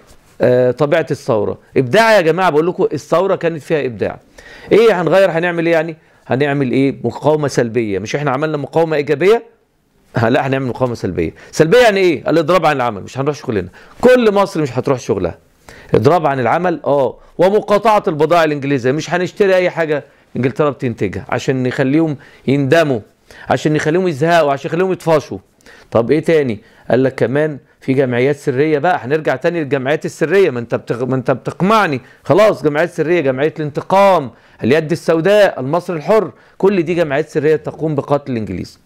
طبيعة الثورة. إبداع يا جماعة، بقول لكم الثورة كانت فيها إبداع. إيه هنغير؟ هنعمل إيه يعني؟ هنعمل إيه؟ مقاومة سلبية. مش إحنا عملنا مقاومة إيجابية؟ لا، هنعمل مقاومة سلبية. سلبية يعني إيه؟ الإضراب عن العمل، مش هنروح شغلنا. كل مصر مش هتروح شغلها. إضراب عن العمل ومقاطعة البضائع الإنجليزية، مش هنشتري أي حاجة إنجلترا بتنتجها عشان نخليهم يندموا، عشان نخليهم يزهقوا، عشان نخليهم يطفشوا. طب ايه تاني؟ قال لك كمان في جمعيات سريه بقى، هنرجع تاني للجمعيات السريه. ما انت بتقمعني خلاص. جمعيات سريه، جمعيه الانتقام، اليد السوداء، المصري الحر، كل دي جمعيات سريه تقوم بقتل الانجليز.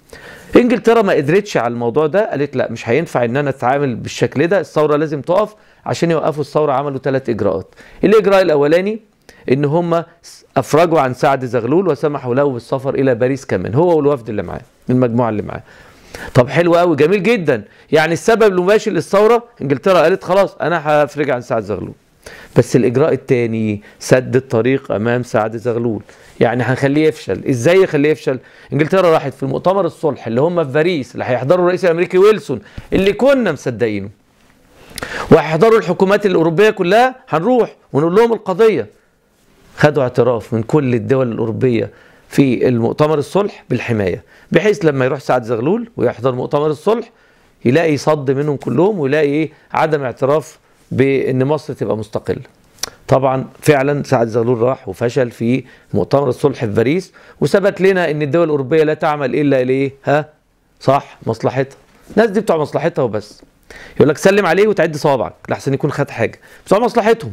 انجلترا ما قدرتش على الموضوع ده، قالت لا مش هينفع ان انا اتعامل بالشكل ده، الثوره لازم تقف. عشان يوقفوا الثوره عملوا ثلاث اجراءات. الاجراء الاولاني ان هم افرجوا عن سعد زغلول وسمحوا له بالسفر الى باريس كمان، هو والوفد اللي معاه، المجموعه اللي معاه. طب حلو قوي، جميل جدا. يعني السبب المباشر للثوره انجلترا قالت خلاص انا هفرج عن سعد زغلول، بس الاجراء الثاني سد الطريق امام سعد زغلول، يعني هنخليه يفشل. ازاي يخليه يفشل؟ انجلترا راحت في المؤتمر الصلح اللي هم في باريس اللي هيحضره الرئيس الامريكي ويلسون اللي كنا مصدقينه، وهيحضروا الحكومات الاوروبيه كلها، هنروح ونقول لهم القضيه. خدوا اعتراف من كل الدول الاوروبيه في المؤتمر الصلح بالحمايه، بحيث لما يروح سعد زغلول ويحضر مؤتمر الصلح يلاقي صد منهم كلهم، ويلاقي عدم اعتراف بان مصر تبقى مستقله. طبعا فعلا سعد زغلول راح وفشل في مؤتمر الصلح في باريس، وثبت لنا ان الدول الاوروبيه لا تعمل الا ليه؟ ها؟ صح، مصلحتها. الناس دي بتوع مصلحتها وبس. يقول لك سلم عليه وتعد صوابعك لحسن يكون خد حاجه، بتوع مصلحتهم.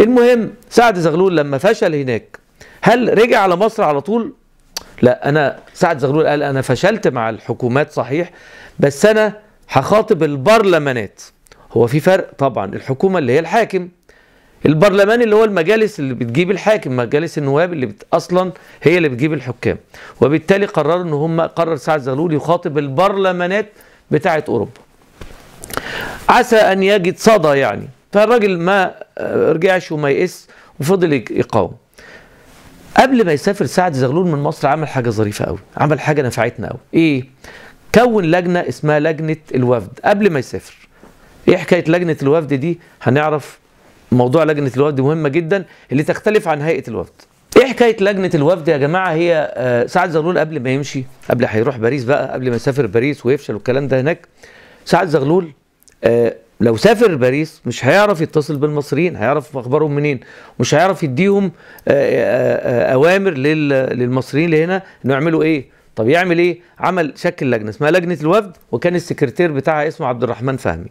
المهم سعد زغلول لما فشل هناك هل رجع على مصر على طول؟ لا، انا سعد زغلول قال انا فشلت مع الحكومات صحيح، بس انا هخاطب البرلمانات. هو في فرق طبعا، الحكومه اللي هي الحاكم، البرلمان اللي هو المجالس اللي بتجيب الحاكم، مجالس النواب اللي اصلا هي اللي بتجيب الحكام، وبالتالي قرروا ان هم قرر سعد زغلول يخاطب البرلمانات بتاعه اوروبا. عسى ان يجد صدى يعني، فالراجل ما رجعش وما يئس وفضل يقاوم. قبل ما يسافر سعد زغلول من مصر عمل حاجه ظريفه قوي، عمل حاجه نفعتنا قوي. ايه؟ كون لجنه اسمها لجنه الوفد قبل ما يسافر. ايه حكايه لجنه الوفد دي؟ هنعرف موضوع لجنه الوفد مهمه جدا اللي تختلف عن هيئه الوفد. ايه حكايه لجنه الوفد يا جماعه؟ هي سعد زغلول قبل ما يمشي، قبل هيروح باريس بقى، قبل ما يسافر باريس ويفشل والكلام ده هناك، سعد زغلول لو سافر باريس مش هيعرف يتصل بالمصريين، هيعرف اخبارهم منين، ومش هيعرف يديهم اوامر للمصريين اللي هنا انه يعملوا ايه. طب يعمل ايه؟ عمل شكل لجنه اسمها لجنه الوفد، وكان السكرتير بتاعها اسمه عبد الرحمن فهمي.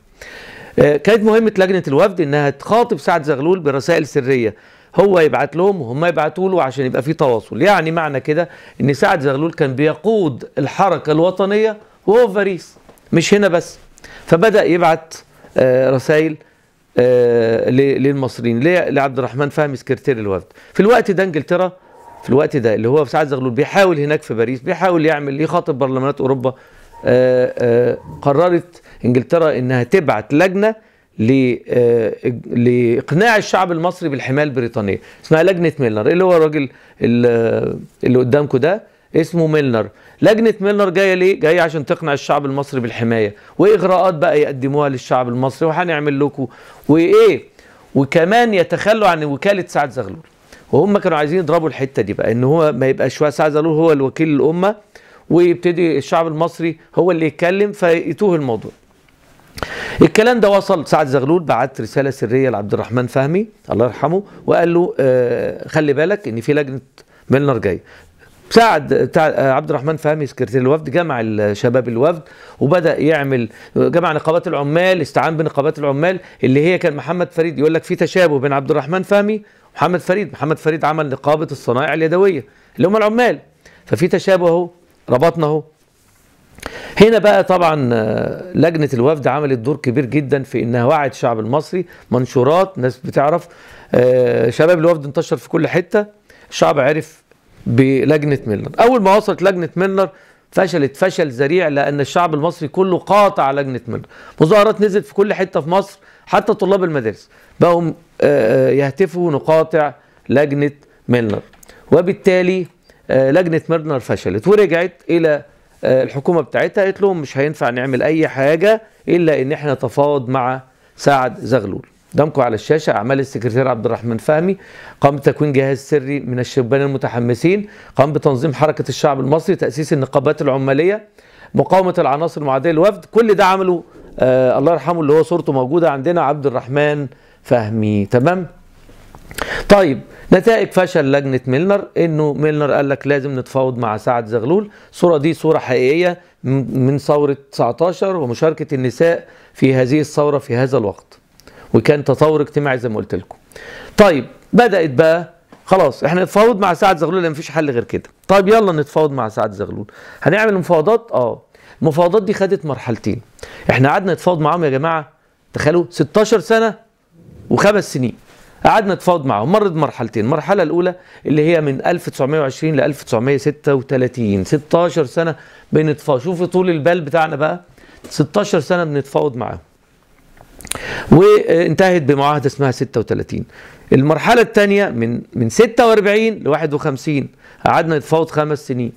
كانت مهمه لجنه الوفد انها تخاطب سعد زغلول برسائل سريه، هو يبعت لهم وهم يبعتوا له عشان يبقى في تواصل. يعني معنى كده ان سعد زغلول كان بيقود الحركه الوطنيه وهو في باريس، مش هنا بس. فبدا يبعت رسائل للمصريين لعبد الرحمن فهمي سكرتير الوفد. في الوقت ده انجلترا، في الوقت ده اللي هو سعد زغلول بيحاول هناك في باريس، بيحاول يعمل يخاطب برلمانات اوروبا، قررت انجلترا انها تبعت لجنه لاقناع الشعب المصري بالحمايه البريطانيه، اسمها لجنه ميلنر، اللي هو الراجل اللي قدامكم ده اسمه ميلنر. لجنة ميلنر جاية ليه؟ جاية عشان تقنع الشعب المصري بالحماية، وإغراءات بقى يقدموها للشعب المصري وهنعمل لكم وإيه؟ وكمان يتخلوا عن وكالة سعد زغلول، وهم كانوا عايزين يضربوا الحتة دي بقى، إن هو ما يبقاش سعد زغلول هو الوكيل الأمة ويبتدي الشعب المصري هو اللي يتكلم فيتوه الموضوع. الكلام ده وصل سعد زغلول، بعت رسالة سرية لعبد الرحمن فهمي الله يرحمه وقال له خلي بالك إن في لجنة ميلنر جاية. عبد الرحمن فهمي سكرتير الوفد جمع الشباب الوفد وبدا يعمل جمع نقابات العمال، استعان بنقابات العمال اللي هي كان محمد فريد. يقول لك في تشابه بين عبد الرحمن فهمي ومحمد فريد، محمد فريد عمل نقابه الصنائع اليدويه اللي هم العمال، ففي تشابه اهو، ربطنا اهو. هنا بقى طبعا لجنه الوفد عملت دور كبير جدا في انها وعت الشعب المصري، منشورات، ناس بتعرف، شباب الوفد انتشر في كل حته، الشعب عرف بلجنة ميلنر. أول ما وصلت لجنة ميلنر فشلت فشل ذريع، لأن الشعب المصري كله قاطع لجنة ميلنر، مظاهرات نزلت في كل حتة في مصر، حتى طلاب المدارس بقوا يهتفوا نقاطع لجنة ميلنر، وبالتالي لجنة ميلنر فشلت ورجعت إلى الحكومة بتاعتها، قالت لهم مش هينفع نعمل أي حاجة إلا إن إحنا نتفاوض مع سعد زغلول. قدامكم على الشاشه اعمال السكرتير عبد الرحمن فهمي، قام بتكوين جهاز سري من الشبان المتحمسين، قام بتنظيم حركه الشعب المصري، تاسيس النقابات العماليه، مقاومه العناصر المعاديه للوفد، كل ده عمله الله يرحمه اللي هو صورته موجوده عندنا عبد الرحمن فهمي. تمام؟ طيب نتائج فشل لجنه ميلنر، انه ميلنر قال لك لازم نتفاوض مع سعد زغلول. الصوره دي صوره حقيقيه من ثوره 19 ومشاركه النساء في هذه الثوره في هذا الوقت، وكان تطور اجتماعي زي ما قلت لكم. طيب بدأت بقى خلاص احنا نتفاوض مع سعد زغلول لان مفيش حل غير كده. طيب يلا نتفاوض مع سعد زغلول. هنعمل مفاوضات؟ المفاوضات دي خدت مرحلتين. احنا قعدنا نتفاوض معاهم يا جماعه تخيلوا 16 سنه وخمس سنين. قعدنا نتفاوض معاهم، مر بمرحلتين، المرحله الاولى اللي هي من 1920 ل 1936، 16 سنه بنتفاوض، شوفوا طول البال بتاعنا بقى، 16 سنه بنتفاوض معاهم. وانتهت بمعاهده اسمها 36. المرحله الثانيه من 46 ل 51 قعدنا نتفاوض 5 سنين.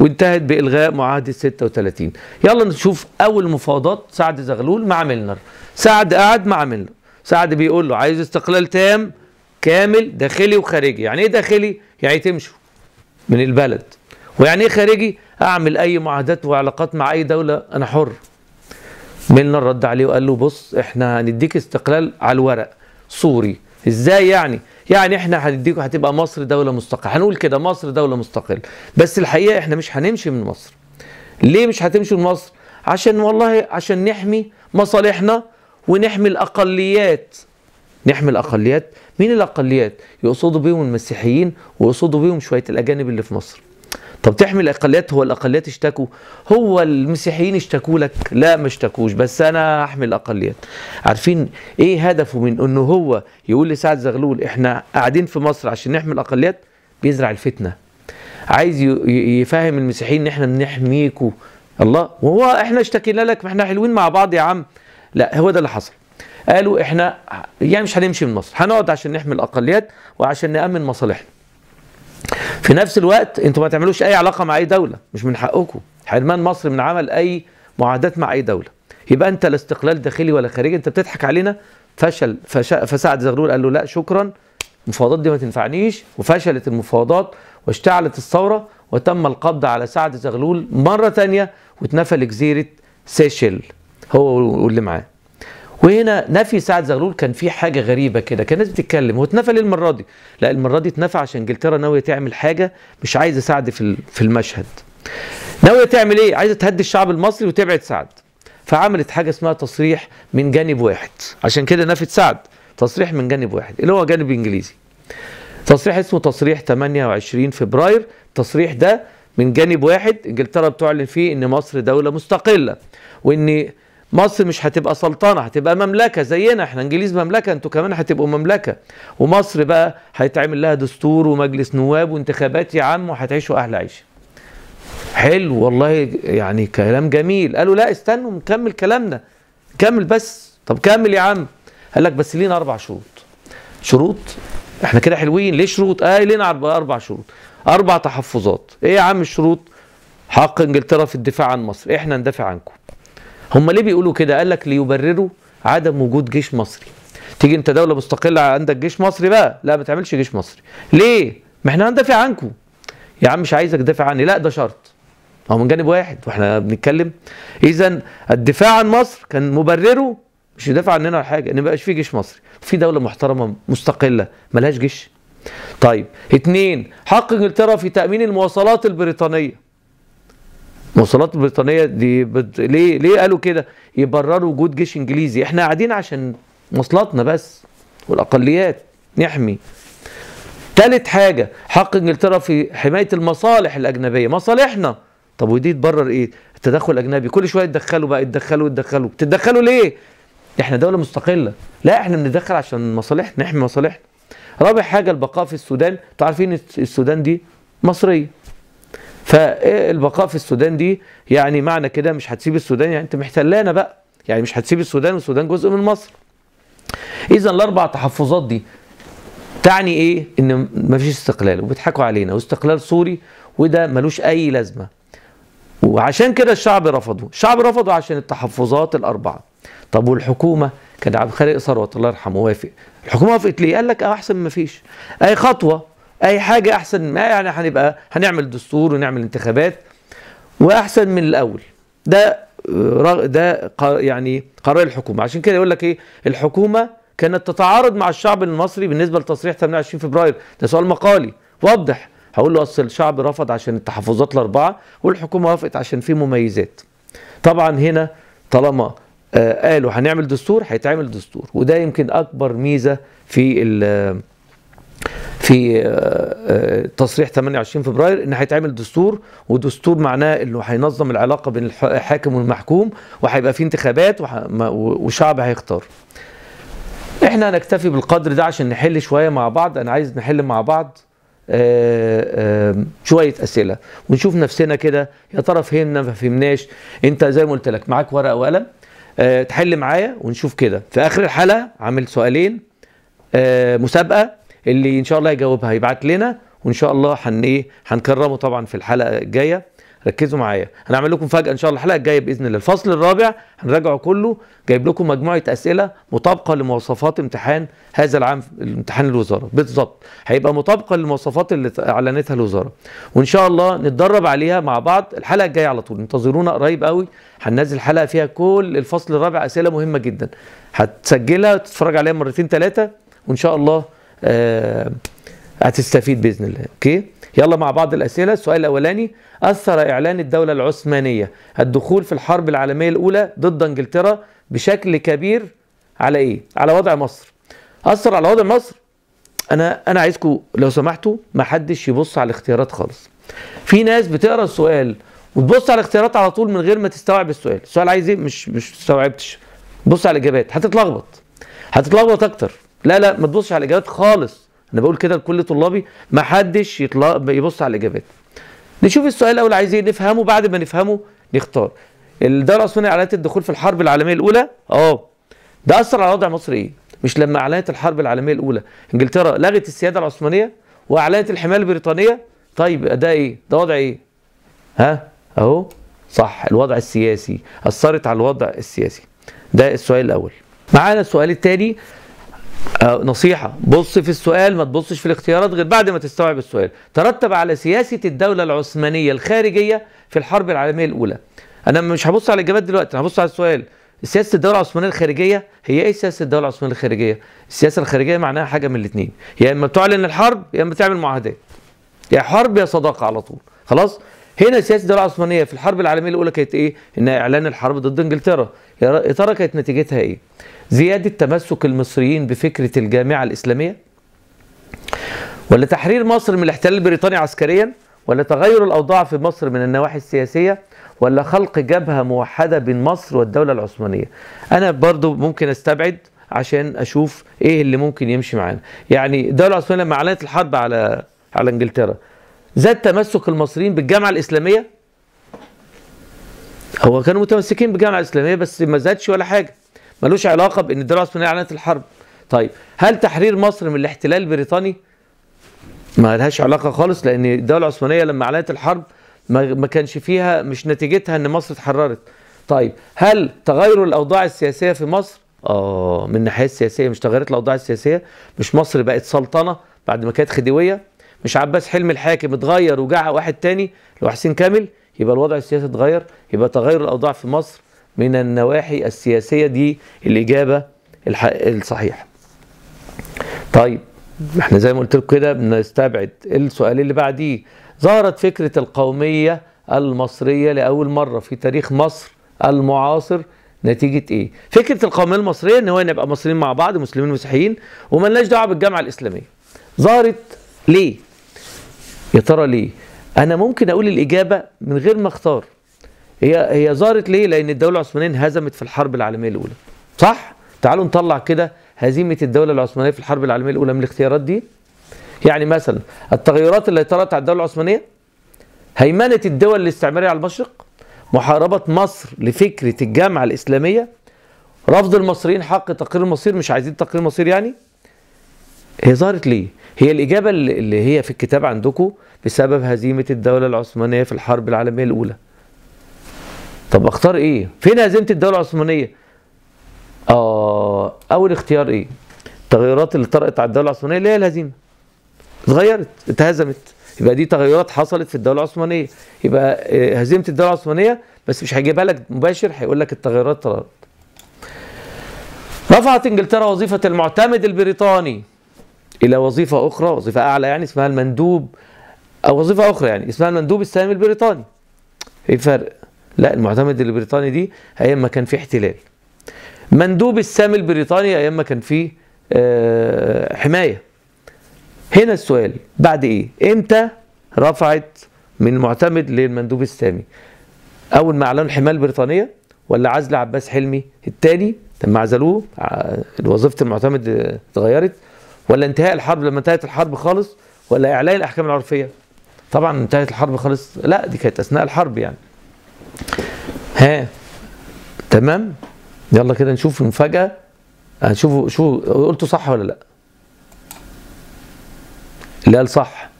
وانتهت بإلغاء معاهدة 36. يلا نشوف أول مفاوضات سعد زغلول مع ميلنر. سعد قعد مع ميلنر، سعد بيقول له عايز استقلال تام كامل داخلي وخارجي. يعني إيه داخلي؟ يعني تمشوا من البلد. ويعني إيه خارجي؟ أعمل أي معاهدات وعلاقات مع أي دولة، أنا حر. ميلنر رد عليه وقال له بص إحنا هنديك استقلال على الورق صوري. إزاي يعني؟ يعني احنا هنديكوا هتبقى مصر دولة مستقلة، هنقول كده مصر دولة مستقلة، بس الحقيقة احنا مش هنمشي من مصر. ليه مش هتمشوا من مصر؟ عشان والله عشان نحمي مصالحنا ونحمي الأقليات. نحمي الأقليات؟ مين الأقليات؟ يقصدوا بيهم المسيحيين ويقصدوا بيهم شوية الأجانب اللي في مصر. طب تحمي الأقليات، هو الأقليات اشتكوا؟ هو المسيحيين اشتكوا لك؟ لا ما اشتكوش، بس أنا هحمي الأقليات. عارفين إيه هدفه من إنه هو يقول لسعد زغلول إحنا قاعدين في مصر عشان نحمي الأقليات؟ بيزرع الفتنة. عايز يفهم المسيحيين إن إحنا بنحميكوا، الله، وهو إحنا اشتكينا لك، ما إحنا حلوين مع بعض يا عم. لا هو ده اللي حصل. قالوا إحنا يعني مش هنمشي من مصر، هنقعد عشان نحمي الأقليات وعشان نأمن مصالحنا. في نفس الوقت انتوا ما تعملوش اي علاقه مع اي دوله، مش من حقكم، حرمان مصر من عمل اي معاهدات مع اي دوله. يبقى انت لا استقلال داخلي ولا خارجي، انت بتضحك علينا. فشل فسعد زغلول قال له لا شكرا، المفاوضات دي ما تنفعنيش، وفشلت المفاوضات واشتعلت الثوره وتم القبض على سعد زغلول مره ثانيه واتنفى لجزيره سيشل هو واللي معاه. وهنا نفي سعد زغلول كان في حاجه غريبه كده، كان الناس بتتكلم هو اتنفى ليه المره دي؟ لا المره دي اتنفى عشان انجلترا ناويه تعمل حاجه مش عايزه سعد في المشهد. ناويه تعمل ايه؟ عايزه تهدي الشعب المصري وتبعد سعد. فعملت حاجه اسمها تصريح من جانب واحد، عشان كده نفت سعد. تصريح من جانب واحد اللي هو جانب انجليزي. تصريح اسمه تصريح 28 فبراير، التصريح ده من جانب واحد انجلترا بتعلن فيه ان مصر دوله مستقله، وان مصر مش هتبقى سلطنة، هتبقى مملكة زينا، احنا انجليز مملكة، انتوا كمان هتبقوا مملكة. ومصر بقى هيتعمل لها دستور ومجلس نواب وانتخابات يا عم، وهتعيشوا أحلى عيشة. حلو والله، يعني كلام جميل. قالوا لا استنوا نكمل كلامنا، كمل بس. طب كمل يا عم. قال لك بس لينا 4 شروط. شروط؟ احنا كده حلوين، ليه شروط؟ لينا 4 شروط، 4 تحفظات. ايه يا عم الشروط؟ حق انجلترا في الدفاع عن مصر، احنا ندافع عنكم. هم ليه بيقولوا كده؟ قال لك ليبرروا عدم وجود جيش مصري. تيجي انت دوله مستقله عندك جيش مصري بقى؟ لا ما تعملش جيش مصري. ليه؟ ما احنا هندافع عنكم. يا عم مش عايزك تدافع عني، لا ده شرط. هو من جانب واحد واحنا بنتكلم. اذا الدفاع عن مصر كان مبرره مش يدافع عننا ولا حاجه، ان ما يبقاش في جيش مصري، في دوله محترمه مستقله ملهاش جيش. طيب 2، حق انجلترا في تامين المواصلات البريطانيه. المواصلات البريطانيه دي ليه قالوا كده؟ يبرروا وجود جيش انجليزي، احنا قاعدين عشان مواصلاتنا بس والاقليات نحمي. 3 حاجه، حق انجلترا في حمايه المصالح الاجنبيه، مصالحنا. طب ودي تبرر ايه؟ التدخل الاجنبي، كل شويه يتدخلوا بقى، يتدخلوا، بتتدخلوا ليه؟ احنا دوله مستقله، لا احنا بنتدخل عشان مصالحنا، نحمي مصالحنا. 4 حاجه، البقاء في السودان، انتوا عارفين السودان دي مصريه. فالبقاء في السودان دي يعني معنى كده مش هتسيب السودان، يعني انت محتلانا بقى، يعني مش هتسيب السودان، والسودان جزء من مصر. اذا 4 تحفظات دي تعني ايه؟ ان مفيش استقلال وبيضحكوا علينا، واستقلال سوري، وده ملوش اي لازمه. وعشان كده الشعب رفضه، الشعب رفضه عشان التحفظات ال4. طب والحكومه؟ كان عبد الخالق ثروت الله يرحمه وافق. الحكومه وافقت ليه؟ قال لك احسن ما فيش اي خطوه، اي حاجه احسن، ما يعني هنبقى هنعمل دستور ونعمل انتخابات واحسن من الاول. ده يعني قرار الحكومه. عشان كده يقول لك ايه؟ الحكومه كانت تتعارض مع الشعب المصري بالنسبه لتصريح 28 فبراير، ده سؤال مقالي واضح. هقول له اصل الشعب رفض عشان التحفظات ال4 والحكومه وافقت عشان في مميزات. طبعا هنا طالما قالوا هنعمل دستور هيتعمل دستور، وده يمكن اكبر ميزه في تصريح 28 فبراير، ان هيتعمل دستور، ودستور معناه انه هينظم العلاقه بين الحاكم والمحكوم، وهيبقى في انتخابات وشعب هيختار. احنا هنكتفي بالقدر ده عشان نحل شويه مع بعض. انا عايز نحل مع بعض شويه اسئله ونشوف نفسنا كده، يا ترى فهمنا ما فهمناش. انت زي ما قلت لك معاك ورقه وقلم تحل معايا ونشوف كده. في اخر الحلقه عامل سؤالين مسابقه، اللي ان شاء الله يجاوبها هيبعت لنا، وان شاء الله هنكرمه طبعا في الحلقه الجايه. ركزوا معايا، هنعمل لكم فجأة ان شاء الله الحلقه الجايه باذن الله. الفصل الرابع هنراجعه كله، جايب لكم مجموعه اسئله مطابقه لمواصفات امتحان هذا العام، امتحان الوزاره بالظبط هيبقى مطابقه للمواصفات اللي اعلنتها الوزاره، وان شاء الله نتدرب عليها مع بعض الحلقه الجايه على طول. انتظرونا قريب قوي، هننزل حلقه فيها كل الفصل الرابع اسئله مهمه جدا، هتسجلها وتتفرج عليها مرتين ثلاثه وان شاء الله هتستفيد باذن الله. اوكي، يلا مع بعض الأسئلة. السؤال الأولاني: أثر إعلان الدولة العثمانية الدخول في الحرب العالمية الأولى ضد إنجلترا بشكل كبير على إيه؟ على وضع مصر. أثر على وضع مصر؟ أنا عايزكم لو سمحتوا ما حدش يبص على الاختيارات خالص. في ناس بتقرأ السؤال وتبص على الاختيارات على طول من غير ما تستوعب السؤال. السؤال عايز إيه؟ مش استوعبتش، بص على الإجابات هتتلخبط أكتر. لا ما تبصش على الإجابات خالص. أنا بقول كده لكل طلابي، ما حدش يبص على الإجابات. نشوف السؤال الأول عايز إيه، نفهمه، بعد ما نفهمه نختار. الدولة العثمانية أعلنت الدخول في الحرب العالمية الأولى، ده أثر على وضع مصر إيه؟ مش لما أعلنت الحرب العالمية الأولى إنجلترا لغت السيادة العثمانية وأعلنت الحماية البريطانية، طيب ده إيه؟ ده وضع إيه؟ ها؟ أهو صح، الوضع السياسي، أثرت على الوضع السياسي. ده السؤال الأول. معانا السؤال الثاني، نصيحة: بص في السؤال، ما تبصش في الاختيارات غير بعد ما تستوعب السؤال. ترتب على سياسة الدولة العثمانية الخارجية في الحرب العالمية الأولى. أنا مش هبص على الإجابات دلوقتي، أنا هبص على السؤال. سياسة الدولة العثمانية الخارجية هي إيه؟ سياسة الدولة العثمانية الخارجية، السياسة الخارجية معناها حاجة من الاتنين، يا إما بتعلن الحرب يا إما بتعمل معاهدات، يا حرب يا صداقة على طول، خلاص؟ هنا سياسة الدولة العثمانية في الحرب العالمية الأولى كانت إيه؟ إنها إعلان الحرب ضد إنجلترا. يا ترى كانت نتيجتها إيه؟ زيادة تمسك المصريين بفكرة الجامعة الإسلامية؟ ولا تحرير مصر من الاحتلال البريطاني عسكريا؟ ولا تغير الأوضاع في مصر من النواحي السياسية؟ ولا خلق جبهة موحدة بين مصر والدولة العثمانية؟ أنا برضو ممكن أستبعد عشان أشوف إيه اللي ممكن يمشي معانا. يعني الدولة العثمانية لما أعلنت الحرب على إنجلترا زاد تمسك المصريين بالجامعة الإسلامية؟ هو كانوا متمسكين بالجامعة الإسلامية بس ما زادش ولا حاجة، ملوش علاقة بإن الدولة العثمانية أعلنت الحرب. طيب هل تحرير مصر من الاحتلال البريطاني؟ ما لهاش علاقة خالص، لأن الدولة العثمانية لما أعلنت الحرب ما كانش فيها، مش نتيجتها إن مصر اتحررت. طيب هل تغير الأوضاع السياسية في مصر؟ من الناحية السياسية مش تغيرت الأوضاع السياسية، مش مصر بقت سلطنة بعد ما كانت خديوية، مش عباس حلمي الحاكم اتغير وجاء واحد تاني اللي هو حسين كامل، يبقى الوضع السياسي اتغير، يبقى تغير الأوضاع في مصر من النواحي السياسية. دي الإجابة الصحيحة. طيب احنا زي ما قلت لكم كده بنستبعد السؤال اللي بعديه. ظهرت فكرة القومية المصرية لأول مرة في تاريخ مصر المعاصر نتيجة إيه؟ فكرة القومية المصرية إن هو نبقى مصريين مع بعض، مسلمين ومسيحيين، ومالناش دعوة بالجامعة الإسلامية. ظهرت ليه؟ يا ترى ليه؟ أنا ممكن أقول الإجابة من غير ما أختار. هي ظهرت ليه؟ لأن الدولة العثمانية انهزمت في الحرب العالمية الأولى، صح؟ تعالوا نطلع كده هزيمة الدولة العثمانية في الحرب العالمية الأولى من الاختيارات دي. يعني مثلا التغيرات اللي طرأت على الدولة العثمانية: هيمنة الدول الاستعمارية على المشرق، محاربة مصر لفكرة الجامعة الإسلامية، رفض المصريين حق تقرير المصير، مش عايزين تقرير المصير يعني. هي ظهرت ليه؟ هي الإجابة اللي هي في الكتاب عندكم: بسبب هزيمة الدولة العثمانية في الحرب العالمية الأولى. طب اختار ايه؟ فين هزيمة الدولة العثمانية؟ اول اختيار ايه؟ التغيرات اللي طرأت على الدولة العثمانية اللي هي الهزيمة. اتغيرت، اتهزمت، يبقى دي تغيرات حصلت في الدولة العثمانية، يبقى هزيمة الدولة العثمانية، بس مش هيجيبها لك مباشر، هيقول لك التغيرات طرأت. رفعت انجلترا وظيفة المعتمد البريطاني إلى وظيفة أخرى، وظيفة أعلى يعني، اسمها المندوب، أو وظيفة أخرى يعني اسمها المندوب السامي البريطاني. إيه الفرق؟ لا، المعتمد البريطاني دي أيام ما كان في احتلال، مندوب السامي البريطاني أيام ما كان في حماية. هنا السؤال بعد إيه؟ إمتى رفعت من المعتمد للمندوب السامي؟ أول ما أعلنوا الحماية البريطانية، ولا عزل عباس حلمي الثاني لما عزلوه وظيفه المعتمد اتغيرت، ولا انتهاء الحرب لما انتهت الحرب خالص، ولا اعلان الاحكام العرفيه. طبعا انتهت الحرب خالص، لا دي كانت اثناء الحرب يعني. ها تمام، يلا كده نشوف المفاجاه، هنشوفوا شو قلتوا صح ولا لا. اللي قال صح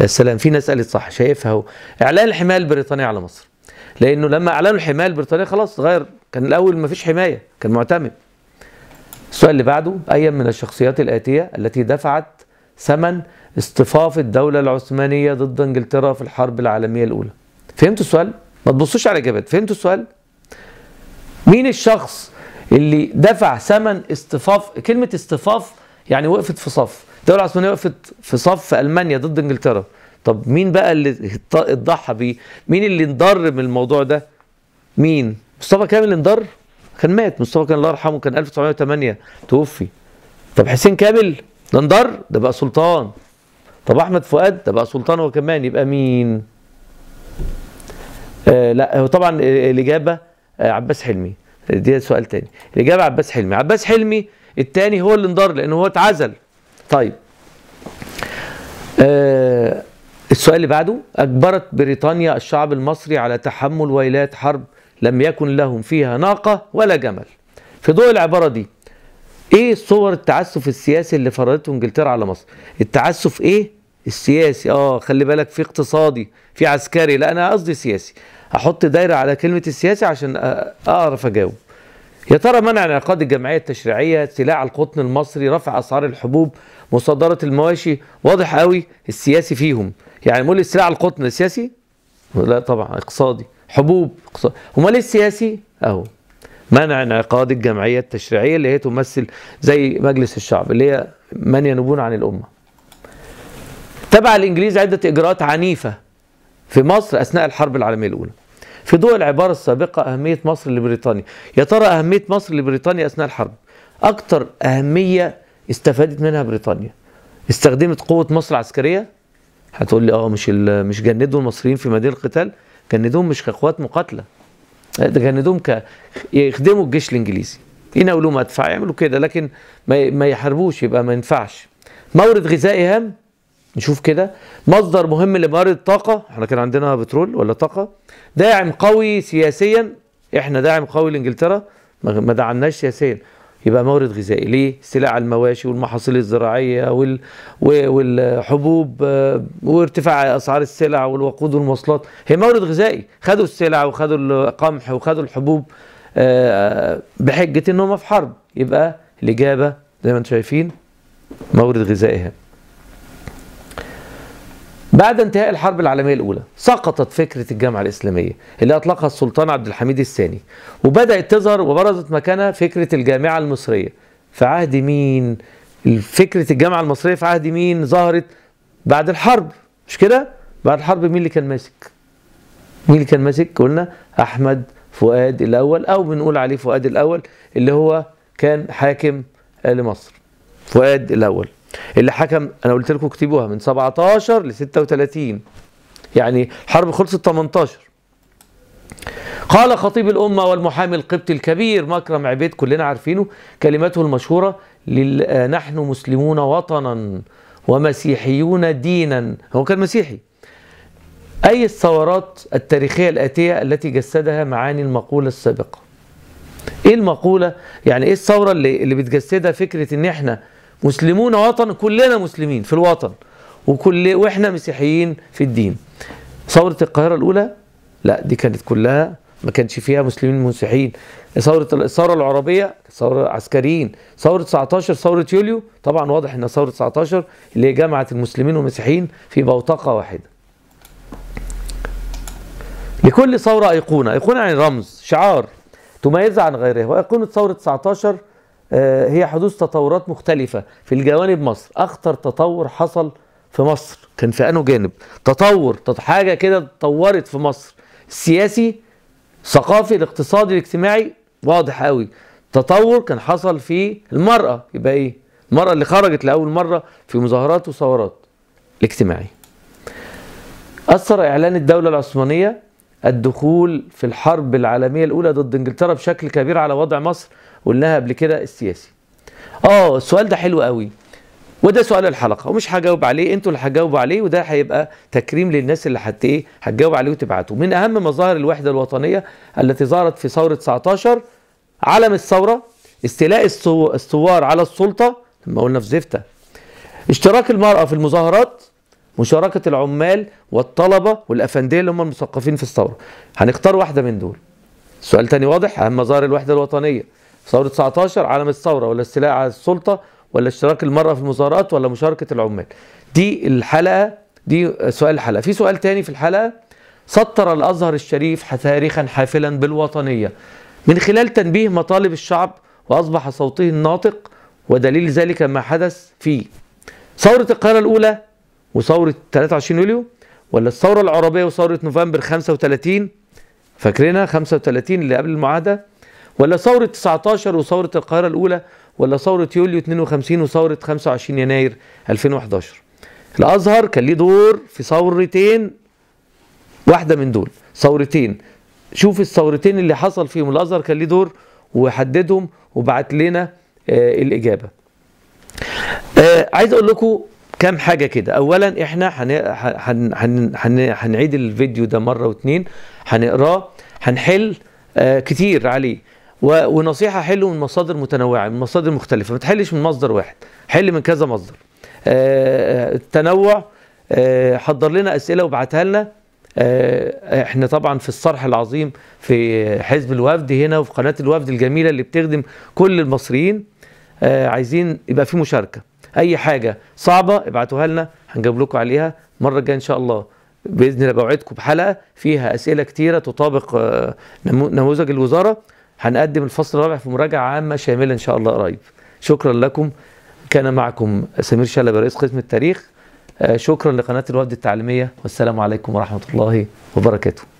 يا سلام، في ناس قالت صح، شايفها اهو. اعلان الحمايه البريطانيه على مصر، لانه لما اعلنوا الحمايه البريطانيه خلاص غير، كان الاول ما فيش حمايه، كان معتمد. السؤال اللي بعده، اي من الشخصيات الاتيه التي دفعت ثمن اصطفاف الدوله العثمانيه ضد انجلترا في الحرب العالميه الاولى؟ فهمتوا السؤال؟ ما تبصوش على الاجابات، فهمتوا السؤال؟ مين الشخص اللي دفع ثمن اصطفاف؟ كلمه اصطفاف يعني وقفت في صف، الدوله العثمانيه وقفت في صف المانيا ضد انجلترا. طب مين بقى اللي اتضحى بيه؟ مين اللي انضر من الموضوع ده؟ مين؟ مصطفى كامل انضر؟ كان مات، مصطفى كامل الله يرحمه كان 1908 توفي. طب حسين كامل ده انضر؟ ده بقى سلطان. طب احمد فؤاد ده بقى سلطان هو كمان، يبقى مين؟ لا هو طبعا الاجابه عباس حلمي، دي سؤال تاني. الاجابه عباس حلمي، عباس حلمي التاني هو اللي انضر لانه هو اتعزل. طيب السؤال اللي بعده، أجبرت بريطانيا الشعب المصري على تحمل ويلات حرب لم يكن لهم فيها ناقة ولا جمل. في ضوء العبارة دي إيه صور التعسف السياسي اللي فرضته إنجلترا على مصر؟ التعسف إيه؟ السياسي، خلي بالك في اقتصادي، في عسكري، لا أنا قصدي سياسي. أحط دايرة على كلمة السياسي عشان أعرف أجاوب. يا ترى منع انعقاد الجمعية التشريعية، سلاع القطن المصري، رفع أسعار الحبوب، مصادرة المواشي، واضح قوي السياسي فيهم. يعني مول السلع على القطن سياسي؟ لا طبعا، اقتصادي، حبوب اقتصادي. امال ايه السياسي؟ اهو منع انعقاد الجمعيه التشريعيه اللي هي تمثل زي مجلس الشعب اللي هي من ينوبون عن الامه. تبع الانجليز عده اجراءات عنيفه في مصر اثناء الحرب العالميه الاولى. في ضوء العباره السابقه اهميه مصر لبريطانيا، يا ترى اهميه مصر لبريطانيا اثناء الحرب؟ اكتر اهميه استفادت منها بريطانيا. استخدمت قوه مصر العسكريه. هتقول لي مش جندوا المصريين في ميدان القتال، جندوهم مش كقوات مقاتله، ده جندوهم يخدموا الجيش الانجليزي، يناولوا مدفع، يعملوا كده، لكن ما يحاربوش، يبقى ما ينفعش. مورد غذائي هام، نشوف كده، مصدر مهم لموارد الطاقه، احنا كان عندنا بترول ولا طاقه. داعم قوي سياسيا، احنا داعم قوي لانجلترا، ما دعناش سياسيا، يبقى مورد غذائي. ليه؟ استيلاء على المواشي والمحاصيل الزراعيه والحبوب وارتفاع اسعار السلع والوقود والمواصلات، هي مورد غذائي. خدوا السلع وخدوا القمح وخدوا الحبوب بحجه انهم في حرب، يبقى الاجابه زي ما انتم شايفين مورد غذائي. بعد انتهاء الحرب العالميه الاولى سقطت فكره الجامعه الاسلاميه اللي اطلقها السلطان عبد الحميد الثاني، وبدات تظهر وبرزت مكانها فكره الجامعه المصريه. في عهد مين؟ فكره الجامعه المصريه في عهد مين ظهرت؟ بعد الحرب، مش كده؟ بعد الحرب مين اللي كان ماسك؟ مين اللي كان ماسك؟ قلنا احمد فؤاد الاول، او بنقول عليه فؤاد الاول، اللي هو كان حاكم لمصر. فؤاد الاول اللي حكم، انا قلت لكم اكتبوها، من 17 ل 36، يعني حرب خلصت 18. قال خطيب الامه والمحامي القبطي الكبير مكرم عبيد، كلنا عارفينه، كلمته المشهوره نحن مسلمون وطنا ومسيحيون دينا، هو كان مسيحي. اي الثورات التاريخيه الاتيه التي جسدها معاني المقوله السابقه؟ ايه المقوله؟ يعني ايه الثوره اللي بتجسدها فكره ان احنا مسلمون وطن، كلنا مسلمين في الوطن، واحنا مسيحيين في الدين. ثورة القاهرة الأولى لا، دي كانت كلها ما كانش فيها مسلمين ومسيحيين. الثورة العربية ثورة عسكريين. ثورة 19 ثورة يوليو، طبعا واضح ان ثورة 19 اللي هي جمعت المسلمين والمسيحيين في بوتقة واحدة. لكل ثورة أيقونة، أيقونة يعني رمز، شعار تميزها عن غيرها، وأيقونة ثورة 19 هي حدوث تطورات مختلفة في الجوانب مصر. أخطر تطور حصل في مصر كان في أنه جانب تطور، حاجة كده تطورت في مصر، السياسي، الثقافي، الاقتصادي، الاجتماعي، واضح قوي. تطور كان حصل في المرأة، يبقى إيه؟ المرأة اللي خرجت لأول مرة في مظاهرات وثورات. الاجتماعي أثر إعلان الدولة العثمانية الدخول في الحرب العالمية الأولى ضد إنجلترا بشكل كبير على وضع مصر، قلناها قبل كده السياسي. السؤال ده حلو قوي، وده سؤال الحلقة ومش هجاوب عليه، انتوا اللي هتجاوبوا عليه، وده هيبقى تكريم للناس اللي هتجاوب عليه وتبعته. من أهم مظاهر الوحدة الوطنية التي ظهرت في ثورة 19 علم الثورة، استيلاء الثوار على السلطة لما قلنا في زفتة، اشتراك المرأة في المظاهرات، مشاركة العمال والطلبة والأفندية اللي هم المثقفين في الثورة. هنختار واحدة من دول. سؤال تاني واضح، أهم مظاهر الوحدة الوطنية ثورة 19 علم الثورة ولا استيلاء على السلطة ولا اشتراك المرأة في المظاهرات ولا مشاركة العمال؟ دي الحلقة، دي سؤال الحلقة. في سؤال تاني في الحلقة، سطر الأزهر الشريف تاريخا حافلا بالوطنية من خلال تنبيه مطالب الشعب وأصبح صوته الناطق، ودليل ذلك ما حدث في ثورة القاهرة الأولى وثورة 23 يوليو ولا الثورة العربية وثورة نوفمبر 35، فاكرينها 35 اللي قبل المعاهدة، ولا ثورة 19 وثورة القاهرة الأولى ولا ثورة يوليو 52 وثورة 25 يناير 2011. الأزهر كان ليه دور في ثورتين، واحدة من دول، ثورتين. شوف الثورتين اللي حصل فيهم الأزهر كان ليه دور وحددهم وبعت لنا الإجابة. عايز أقول لكم كام حاجة كده. أولا إحنا هنعيد الفيديو ده مرة واتنين، هنقراه، هنحل كتير عليه، ونصيحة حلو من مصادر متنوعة، من مصادر مختلفة، ما تحلش من مصدر واحد، حل من كذا مصدر. التنوع، حضر لنا أسئلة وابعتها لنا. احنا طبعا في الصرح العظيم في حزب الوفد هنا وفي قناة الوفد الجميلة اللي بتخدم كل المصريين، عايزين يبقى في مشاركة. أي حاجة صعبة ابعتوها لنا، هنجاوب لكم عليها المرة الجاية إن شاء الله. بإذن الله بوعدكم بحلقة فيها أسئلة كتيرة تطابق نموذج الوزارة. هنقدم الفصل الرابع في مراجعة عامة شاملة إن شاء الله قريب. شكرا لكم. كان معكم سمير شلبي رئيس قسم التاريخ. شكرا لقناة الوفد التعليمية، والسلام عليكم ورحمة الله وبركاته.